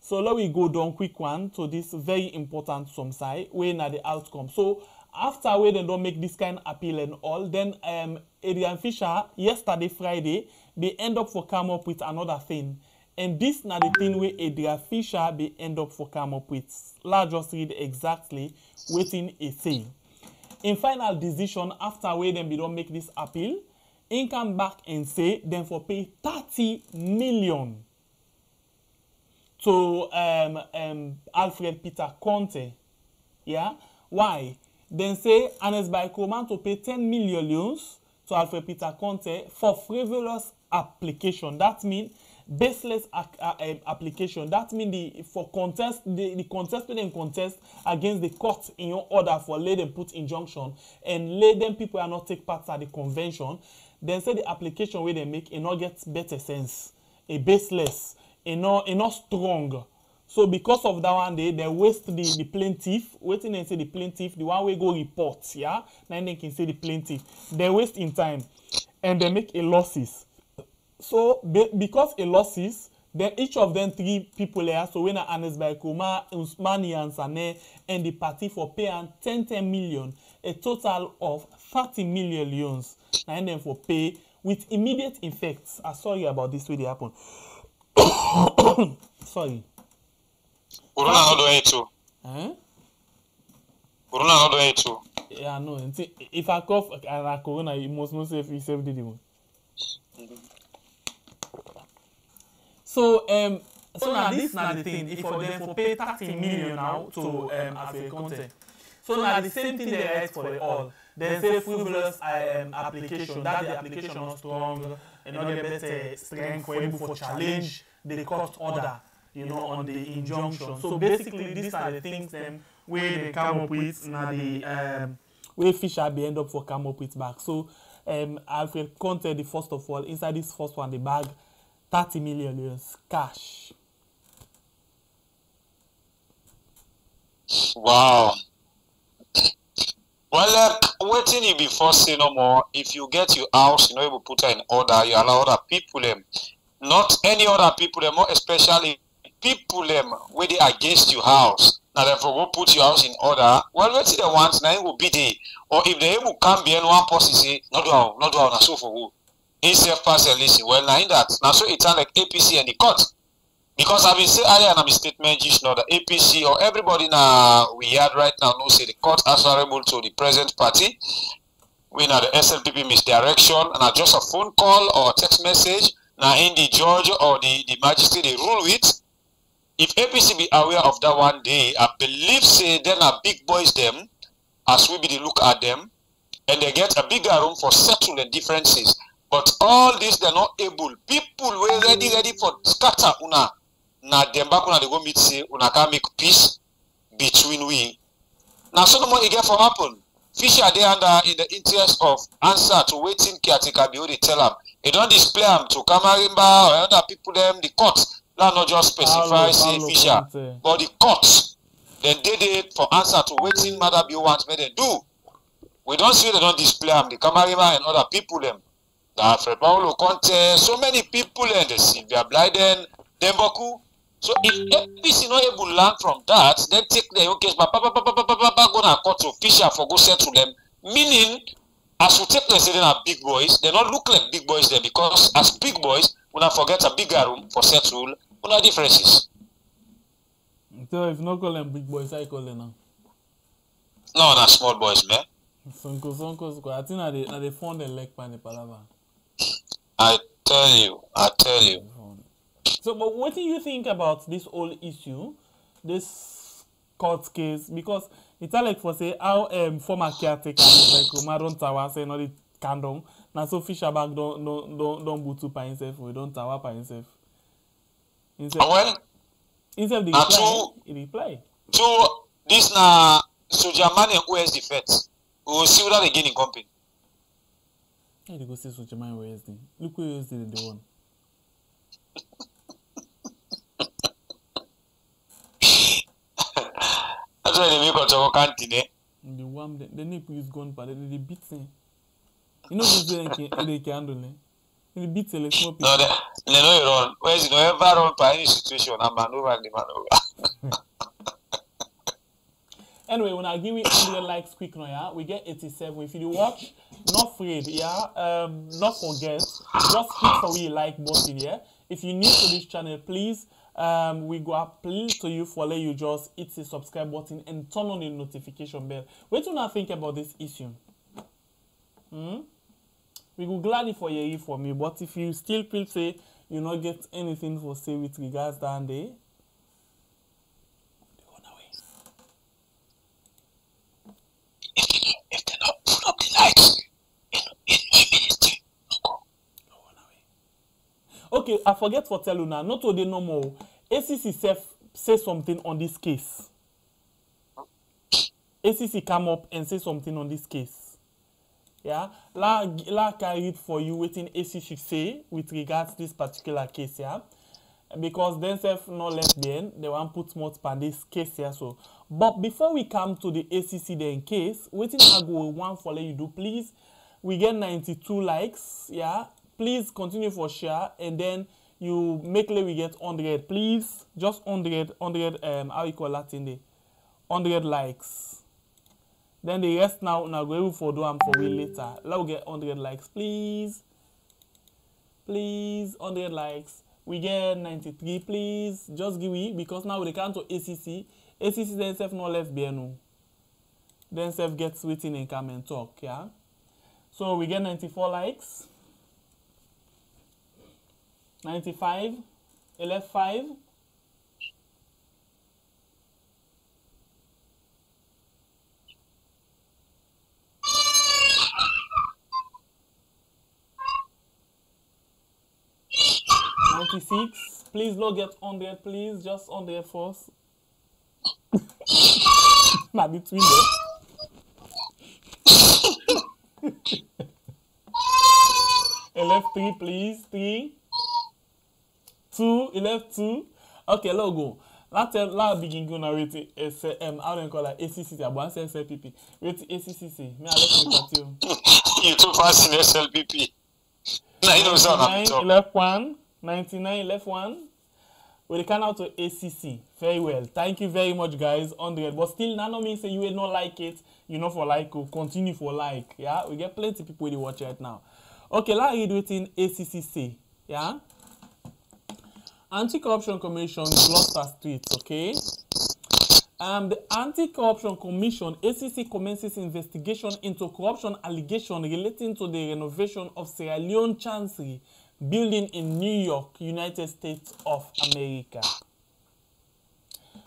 So let me go down quick one to this very important some side when are the outcome. So after we then don't make this kind of appeal and all, then um, Adrian Fisher, yesterday, Friday, they end up for come up with another thing. And this now the thing where Adrian Fisher they end up for come up with. Let's just read exactly waiting a say. In final decision, after we then we don't make this appeal, in come back and say, then for pay thirty million to um, um, Alfred Peter Conteh. Yeah? Why? Then say, Ernest Bai Koroma to pay ten million to Alfred Peter Conteh for frivolous application. That means baseless uh, um, application. That means the for contest, the, the contested and contest against the court in your order for lay them put injunction and lay them people are not take part at the convention. Then say the application where they make it not gets better sense. A baseless, a not, a not strong. So because of that one day, they waste the, the plaintiff, waiting and say the plaintiff, the one way go report, yeah? Now they can say the plaintiff. They waste in time and they make a losses. So be, because a losses, then each of them three people there, so when Ernest Bai Koroma, Usman Yansaneh, and the party for paying ten, ten million, a total of thirty million, and then for pay with immediate effects. I'm sorry about this way they happen. Sorry. Corona hodo etu. Eh? Corona hodo etu. Yeah, no. If I cough and corona, you must not say if you save the demon. So um, so, so now this is not the thing. If for them for pay thirty million now to um Alfred Conteh. So now the same thing they write for it all. They say frivolous um, application. That the application not strong. And not the better strength for able for challenge the court order. You know, on the injunction. So basically, these are the things them where they come up with now the um, where Fisher be end up for come up with back. So um, Alfred Conteh, the first of all, inside this first one, the bag, thirty million cash. Wow. Well, uh, waiting you before say no more. If you get your house, you know you will put it in order. You allow other people them, not any other people them, more especially. People them where they against your house. Now therefore go put your house in order. Well what they want now it will be there. Or if they will come behind one person say, not do how, not do how, so for who? He self person listen. Well now in that now so it sounds like A P C and the court. Because I've been saying earlier in my statement just now that A P C or everybody now we had right now no say the court answerable to the present party. We know the S L P P misdirection and now just a phone call or a text message. Now in the judge or the, the magistrate they rule with. If A P C be aware of that one day, I believe say then a big boys them, as we be the look at them, and they get a bigger room for settling differences. But all this they're not able. People were ready, ready for scatter una. Now them back una they go meet say una can make peace between we. Now so no more again for happen. Fisher they under in the interest of answer to waiting caretaker be who they tell them. They don't display them to Kamarimba or other people them the court. Now not just specify say Fisher, but the court then did it for answer to waiting Maada Bio wants me they do. We don't see they don't display them, the cameraman and other people them. The Alfred Paolo Conteh, so many people and the Sylvia Blyden, Demboku. So if A P C not able to learn from that, then take their own case, but papa gonna court to Fisher for go settle them. Meaning as we take the say they are big boys, they don't look like big boys there because as big boys una forget a bigger room for set rule, una differences. So if not call them big boys, I call them now. No, not small boys, man. Sonko, sonko, sonko. I think I they, they found the leg pan the palava. I tell you, I tell you. So, but what do you think about this whole issue, this court case? Because it's like for say how um, former caretaker like Maron Tawa say not the condom. Now so Fisherback don't don't don't don't boot up by himself. We don't tower by himself. Well, instead the reply, he reply. So this na soldier man who is the first. We will see that again in company. Hey, they go see soldier man where is the look where is the the one. That's why they make us go canteen. The one, the the nip is gone, but they they beat him. You know who's doing it? They can handle it. They beat the small people. No, they they know you run. Where is you never run by any situation and maneuver the maneuver. Anyway, when I give you the likes quick now, yeah, we get eighty-seven. If you watch, not afraid, yeah, um, not forget, just hit for we like button, yeah. If you new to this channel, please, um, we go appeal to you for let you just hit the subscribe button and turn on the notification bell. What do you think about this issue? Hmm? We go gladly for you for me, but if you still feel say you not get anything for say with regards down there. Okay, I forget for tell you now. Not today no more. A C C say something on this case. A C C come up and say something on this case. Yeah, la la carry it for you. Waiting A C C say with regards to this particular case, yeah, because themselves no left behind. They want put more on this case, yeah. So, but before we come to the A C C then case, waiting I go one for let you do. Please, we get ninety-two likes, yeah. Please continue for share and then you make like we get one hundred. Please, just one hundred, one hundred, um, how you call that in the one hundred likes. Then the rest now, now go for do and for we later. Now get one hundred likes, please. Please, one hundred likes. We get ninety-three, please. Just give me because now we can to A C C. A C C themselves no left behind no. Themselves gets waiting and come and talk, yeah. So we get ninety-four likes. ninety-five, eleven, five. ninety-six. Please don't get on there, please. Just on there first. Not between there. eleven, three, please. three. Two, he left two. Okay, let's go. Let's let's begin going now with um how do you call it? A C C. I want S L P P. With A C C. Me I left you. You too fast in S L P P. ninety-nine, left one. ninety-nine, left one. We can now to A C C. Very well. Thank you very much, guys. one hundred. But still, none of me say you will not like it. You know for like. Continue for like. Yeah, we get plenty of people who watch right now. Okay, let's read within A C C. Yeah. Anti-Corruption Commission lost us tweets, okay? Um, the Anti-Corruption Commission, A C C, commences investigation into corruption allegation relating to the renovation of Sierra Leone Chancery building in New York, United States of America.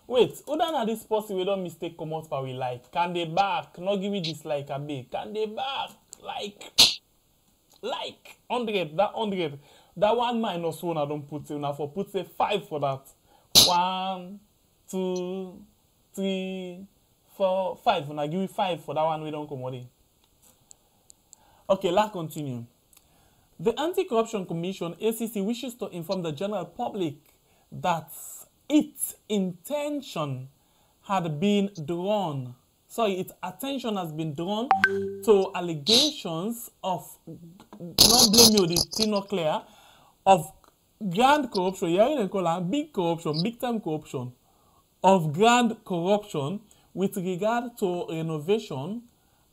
Wait, who done at this post we don't mistake come out for we like? Can they back? Not give me dislike a bit. Can they back? Like, like, one hundred, that one hundred. That one minus one I don't put in. I for put say five for that. One, two, three, four, five. When I give you five for that one, we don't come on. Okay, let's continue. The Anti-Corruption Commission, A C C, wishes to inform the general public that its intention had been drawn. Sorry, its attention has been drawn to allegations of not blame you, the thing not clear. Of grand corruption, you hear they call it big corruption, big time corruption, of grand corruption with regard to renovation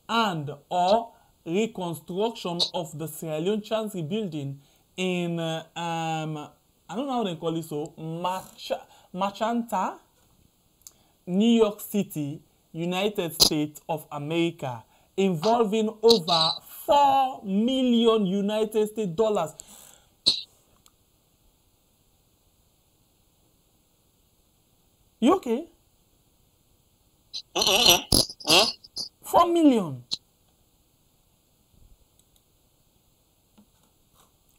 and or reconstruction of the Sierra Leone Chancery building in uh, um I don't know how they call it, so Marchanta, New York City, United States of America, involving over four million United States dollars. You okay? Four million.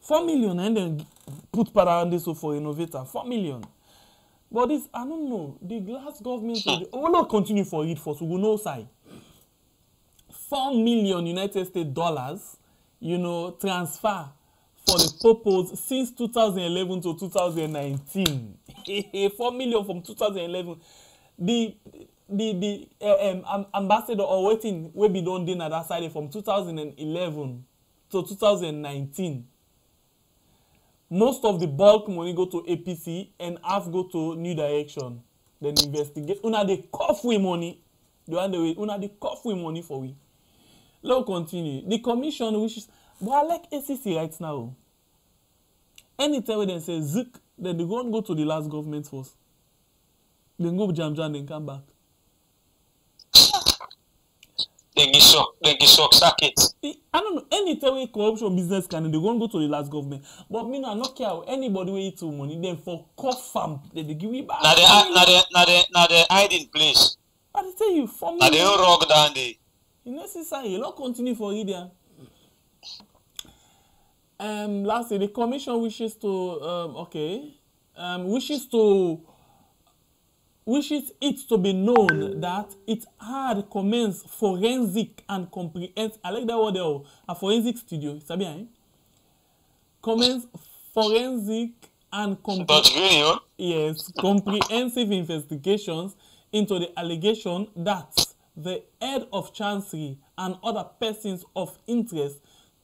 Four million, and then put Parandeso for innovator. Four million. But this, I don't know. The glass government. We will not continue for it first. We will not sign. Four million United States dollars, you know, transfer for the purpose since two thousand eleven to two thousand nineteen. Four million from two thousand eleven. The the the uh, um, ambassador or waiting will be done dinner that side from two thousand eleven to two thousand nineteen. Most of the bulk money go to A P C and half go to New Direction. Then investigate. Una they cough with money. The one they wait. Una they cough with money for we. Let's continue. The commission, which is, but I like A C C right now. Anytime when they say Zook, then they go and go to the last government first. Then go jam jam, then come back. They get shocked. They get shocked. Sack it. I don't know. Anytime we corruption business can, they won't go to the last government. But me, no, I not care how anybody will eat to money. Then for confirm, they they give it back. Now they now they now they now they hide in place. I they tell you, for me. Now they don't rock down there. You necessary. You not continue for India. Um, lastly, the commission wishes to um okay, um wishes to. wishes it to be known that it had commenced forensic and comprehensive, I like that word there, a forensic studio, sabi eh? Commenced forensic and comprehensive, yes, comprehensive investigations into the allegation that the head of chancery and other persons of interest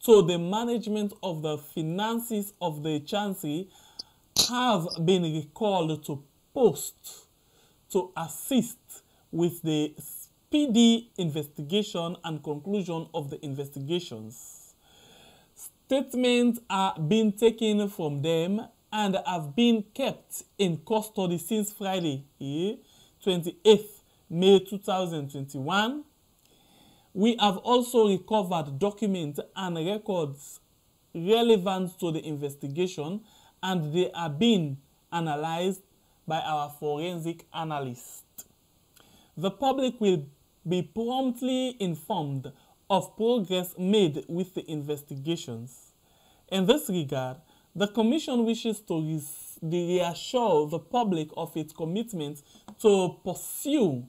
to the management of the finances of the chancery have been recalled to post to assist with the speedy investigation and conclusion of the investigations. Statements are being taken from them and have been kept in custody since Friday, twenty-eighth May two thousand twenty-one. We have also recovered documents and records relevant to the investigation, and they are being analyzed by our forensic analyst. The public will be promptly informed of progress made with the investigations. In this regard, the Commission wishes to reassure the public of its commitment to pursue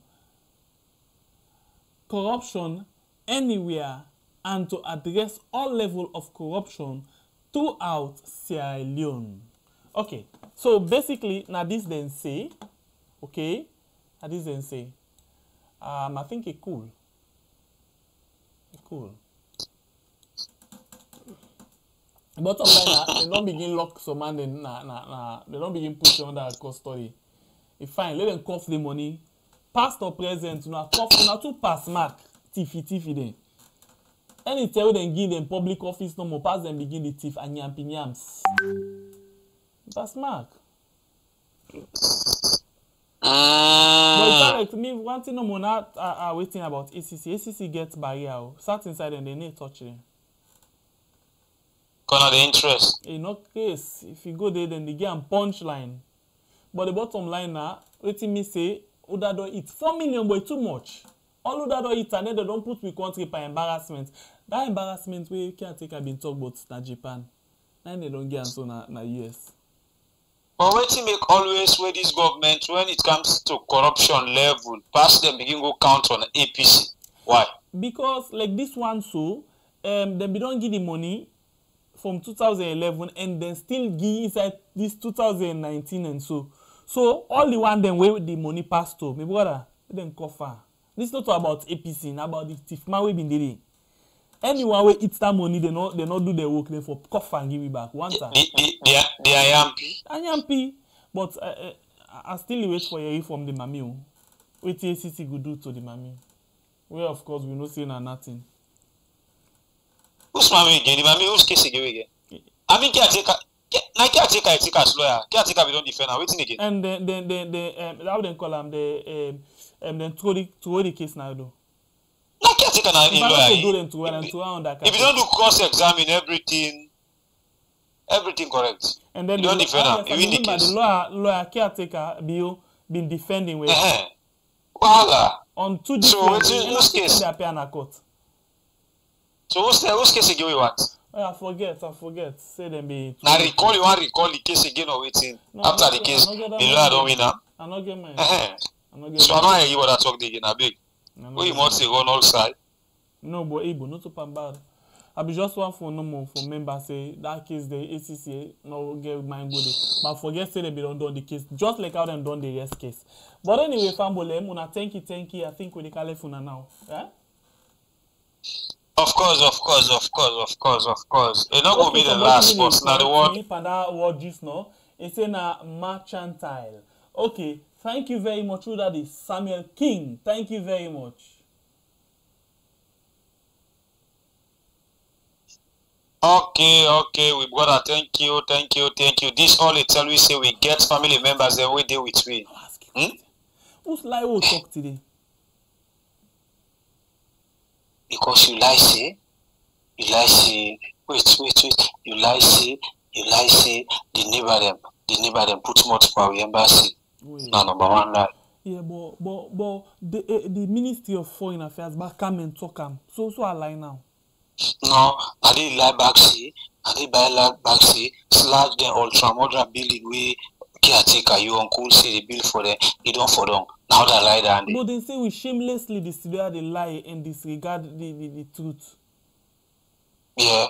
corruption anywhere and to address all levels of corruption throughout Sierra Leone. Okay, so basically, now this then say, okay, now this then say, um, I think it's cool. It's cool. Bottom line, uh, they don't begin lock some man, they, nah, nah, nah, they don't begin push under a custody. It's fine, let them cough the money. Past or present, now cough, now to pass mark, tiffy, tiffy then. Anytime they give them public office, no more pass them begin the tiff and yampi yams. That's Mark. Ah. But it's like me, one thing I'm not uh, uh, waiting about A C C. A C C gets barrier. Sat inside and they need touch them. Because of the interest. In no case, if you go there, then they get a punchline. But the bottom line now, waiting me say, Udado eat four million, boy, too much. All Udado eat and then they don't put we country by embarrassment. That embarrassment, we can't take a been talk about na Japan. And they don't get so na, na U S. But what you make always with this government, when it comes to corruption level, past them begin go count on A P C. Why? Because like this one, so um, they don't give the money from two thousand eleven, and then still give inside this two thousand nineteen and so. So all the one then where the money passed to my brother, then coffer. This is not about A P C, not about the thief man we been doing. Anyone where it's that money, they not they not do their work. They for cough and give it back. One time. They they they are they are yampy. Yampy, but uh, uh, I still wait for you from the mami. What the A C C could do to the mami? Well, of course we no say na nothing. Who's mami again? The mami who's case again? I mean, caretaker, na caretaker, caretaker's lawyer, caretaker we don't defend now. Waiting again. And then, then, then, then, um, how they call him? The um, um, then throw the throw the case now though. Na caretaker now in lawyer. If you don't do cross-examine everything, everything correct. And then you don't defend now. Even the case. The lawyer, lawyer, caretaker, Bio been defending with. Wahala. On two different. So who's case? They appear in a court. So who's who's case again? We want. I forget, I forget. Say them be. Now recall, you want recall the case again or waiting? After the case, the lawyer don't win now. I not get mine. So I don't hear you what I talk again. I beg. What you must say on all side? No, but Ibu, not to pambar. I be just one for no more for members say that case the A C C no get mine good. But forget say they be don't done the case just like how them done the yes case. But anyway, Fambole, Muna, thank you, thank you. I think we dey call Funa now. Yeah. Of course, of course, of course, of course, of course. It not okay, go be the last one. Now the word. Panda word just now. It's in a mercantile. Okay, thank you very much. Who that is? Samuel King. Thank you very much. Okay, okay. We've got a thank you, thank you, thank you. This all it tell we say we get family members then we deal with we. Hmm? Who's lie will talk today? Because you lie say, you lie say, wait, wait, wait, you lie say, you lie say, the neighbor them, the neighbor them put multiple embassy. No, number one lie. Yeah, but but but the uh, the Ministry of Foreign Affairs back come and talk am. So so I lie now. No, I didn't lie back say, I didn't lie back say, slash them ultramodern building way caretaker you uncle say they build for them, you don't for them. How they lie down there. But they say we shamelessly disregard the lie and disregard the, the, the truth. Yeah.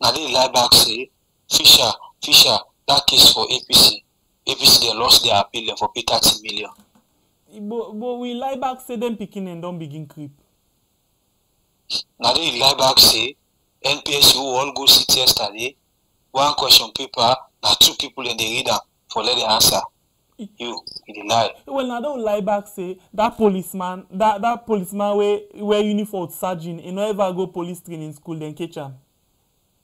Now they lie back say, Fisher, Fisher, that case for A P C. A P C, they lost their appeal for pay thirty million. But, but we lie back say them picking and don't begin creep. Now they lie back say, N P S C who all go sit yesterday, one question paper, now two people and they read them for let the answer. You, you lie. Well, I don't lie back. Say that policeman, that that policeman wear wear uniform sergeant. He no ever go police training school. Then catch him.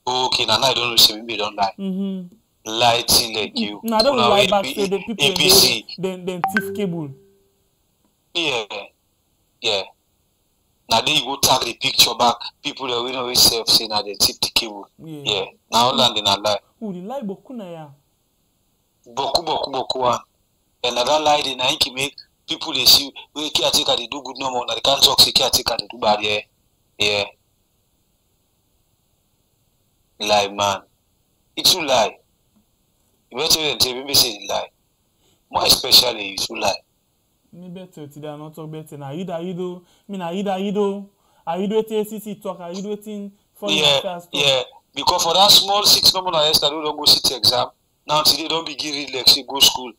Okay, now I don't listen. Me don't lie. Mm-hmm. Lie till like you. No, I don't now lie back. A P, say the people A P C. Then then thief cable. Yeah, yeah. Now they go tag the picture back. People that we know itself say now they thief the cable. Yeah. yeah. Now land in a lie. Oh, the lie boku na ya. Boku boku boku one. And that lie they na inki make people they see we caretaker they do good no more. They can't talk say caretaker they do bad yeah, yeah. Lie man, it's a lie. You better than tell me say the lie. More especially it's a lie. Me better today I not talk better. Na you da you do. Me na you da you do. Are you doing A C C talk? Are you doing foreign affairs talk? Yeah, because for that small six number na yesterday don't go sit exam. Now today don't begin read like say go school.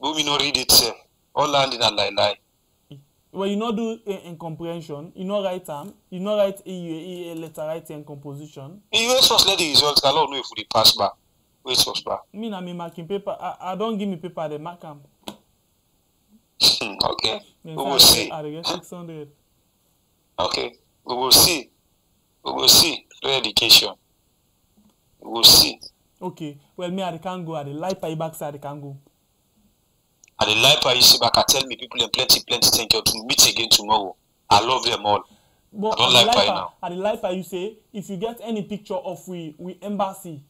But we not read it, sir. All land in a lie, lie. Well, you not do uh, in comprehension. You not write term. Um, you not write a, a, a letter, write in composition. You wait first, let the results. I don't know if we pass back. Wait first back. Me na me marking paper. I, I don't give me paper. They mark them. Okay. We will see. I get six hundred. Okay. We will see. We will see. Re-education. We will see. Okay. Well, me I can't go. I the lie by backside. I can't go. And the life I see back, I tell me people and plenty, plenty thank you to meet again tomorrow. I love them all. But I don't like by now. At the life I you say, if you get any picture of we we embassy,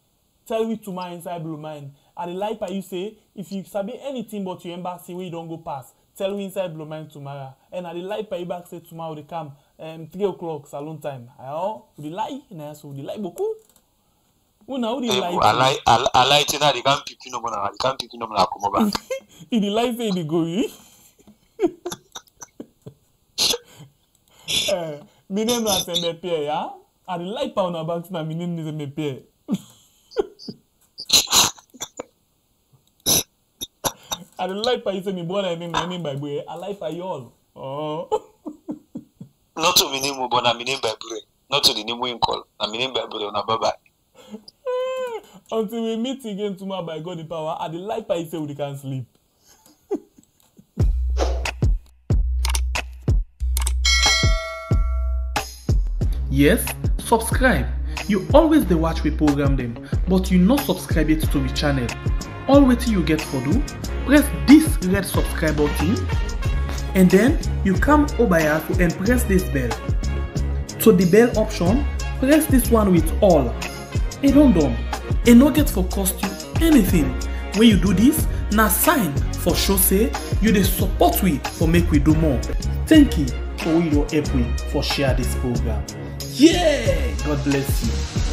tell we to my inside blue mind. At the life I you say, if you sabi anything but your embassy we don't go past, tell we inside blue mind tomorrow. And at the life I back say tomorrow they come um three o'clock salon time. I all the lie and so the lie boku. I like I like that they can't pick you no more. They can't pick you no more. Come over. In the life they go, eh? Eh, my name is M P. Yeah, I like pound a box. My name is M P. I like pound. You say me born a name, my name by boy. I like pound y'all. Oh. Not to my name, but my name by boy. Not to the name we call. My name by boy. Na bye bye. Until we meet again tomorrow by God in power, at the light I say we can't sleep. Yes, subscribe You always dey watch we program dem, but you no subscribe it to we channel. All wetin you get for do, press this red subscribe button, and then you come over here to and press this bell. So the bell option, press this one with all. E don done. E no get for cost you anything. When you do this, na sign for show say you dey support we for make we do more. Thank you for your help we for share this program. Yeah, God bless you.